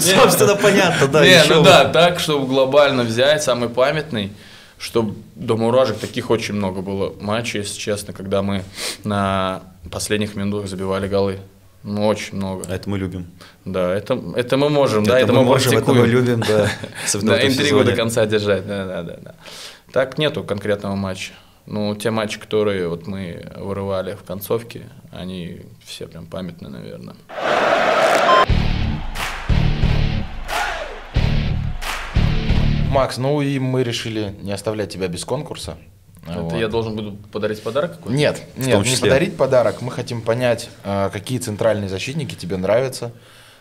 Собственно, понятно, да. Не, ну да, так, чтобы глобально взять, самый памятный. что до мурашек таких очень много было матчей, если честно, когда мы на последних минутах забивали голы. Ну, очень много. Это мы любим. Да, это, это мы можем, это да, это мы, мы можем, это мы любим, да. Да, интригу до конца держать, да, да, да, да. Так нету конкретного матча. Ну, те матчи, которые вот мы вырывали в концовке, они все прям памятны, наверное. Макс, ну и мы решили не оставлять тебя без конкурса. Это вот. Я должен буду подарить подарок какой-то? Нет, нет, не подарить подарок. Мы хотим понять, какие центральные защитники тебе нравятся,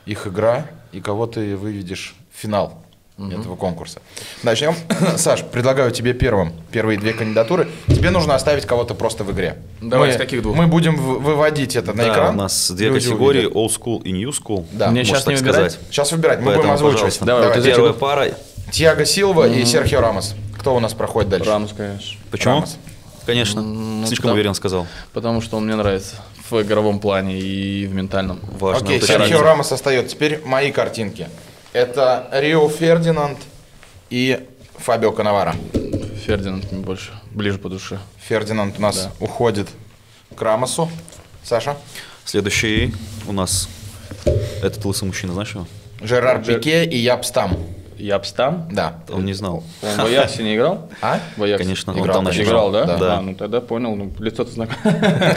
их игра и кого ты выведешь в финал mm-hmm. этого конкурса. Начнем. Саш, предлагаю тебе первым, первые две кандидатуры. Тебе нужно оставить кого-то просто в игре. Давай, мы, с каких двух? Мы будем выводить это на да, экран. У нас две Люди категории, увидят. Old School и New School. Да. Мне сейчас не выбирать? Сказать. Сейчас выбирать, мы Поэтому, будем озвучивать. Давай, Давай, вот первая этих... пара. Тиаго Силва mm-hmm. и Серхио Рамос. Кто у нас проходит дальше? Рамос, конечно. Почему? Рамос. Конечно. Ну, Слишком уверенно сказал. Потому что он мне нравится в игровом плане и в ментальном. Важно. Окей, Серхио Рамос остается. Теперь мои картинки. Это Рио Фердинанд и Фабио Канавара. Фердинанд мне больше, ближе по душе. Фердинанд у нас да. уходит к Рамосу. Саша? Следующий у нас этот лысый мужчина, знаешь его? Жерар Жер... Пике и Яп Стам. Ябстам? Да. Он не знал. Он в Аяксе не играл? А? В Аяксе. Конечно, играл, он там значит, играл, да? Да. да. А, ну тогда понял, ну лицо-то знакомое.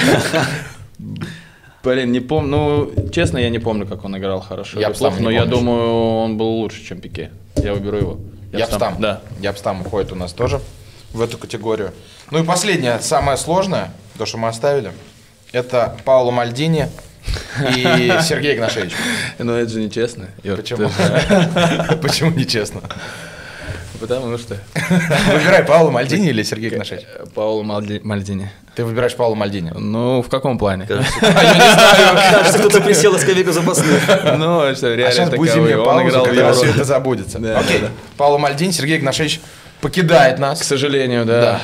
Блин, не помню, ну честно, я не помню, как он играл хорошо. Ябстам, но я думаю, он был лучше, чем Пике. Я выберу его. Ябстам, да. Ябстам уходит у нас тоже в эту категорию. Ну и последнее, самое сложное, то, что мы оставили, это Паоло Мальдини и Сергей Игнашевич. Но это же нечестно. Почему? Почему нечестно? Потому что... Выбирай Паоло Мальдини или Сергей Игнашевич. Паоло Мальдини. Ты выбираешь Паоло Мальдини? Ну, в каком плане? Я не знаю. Кажется, кто-то присел на скамейку запасных. Ну, что, реально таковой. Он играл в Евро. Все это забудется. Окей. Паоло Мальдини, Сергей Игнашевич покидает нас. К сожалению, да.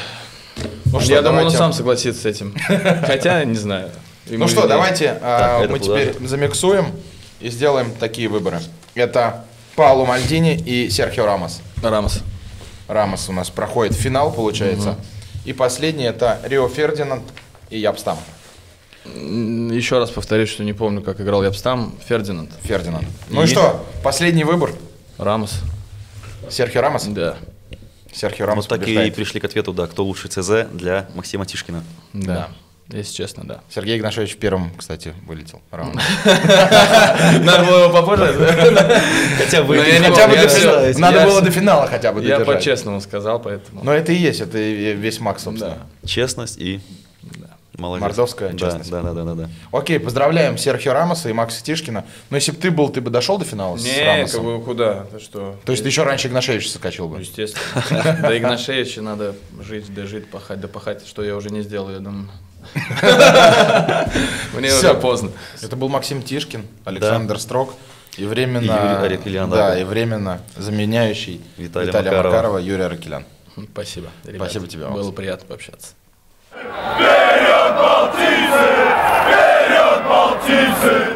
Я думаю, он сам согласится с этим. Хотя, не знаю. И ну что, идем. Давайте так, э, мы теперь же. замиксуем и сделаем такие выборы. Это Паоло Мальдини и Серхио Рамос. Рамос. Рамос у нас проходит финал, получается. Угу. И последний это Рио Фердинанд и Ябстам. Еще раз повторюсь, что не помню, как играл Ябстам. Фердинанд. Фердинанд. Ну и, и что, последний выбор? Рамос. Серхио Рамос? Да. Серхио Рамос. Вот так и пришли к ответу, да, кто лучший ЦЗ для Максима Тишкина. Да. да. Если честно, да. Сергей Игнашевич первым, кстати, вылетел. Надо было его попозже. Хотя бы до финала. Надо было до финала хотя бы додержать. Я по-честному сказал, поэтому. Но это и есть, это весь Макс, собственно. Честность и мордовская честность. Да, да, да, да. Окей, поздравляем Серхио Рамоса и Макса Тишкина. Но если бы ты был, ты бы дошел до финала с Рамосом? Нет, куда? То есть ты еще раньше Игнашевича соскочил бы? Естественно. До Игнашевича надо жить, дожить, пахать, допахать, что я уже не сделал, я думаю. Мне уже поздно. Это был Максим Тишкин, Александр Строг и временно заменяющий Виталия Макарова Юрий Аркелян. Спасибо. Спасибо тебе. Было приятно пообщаться. Вперед, балтийцы! Вперед, балтийцы!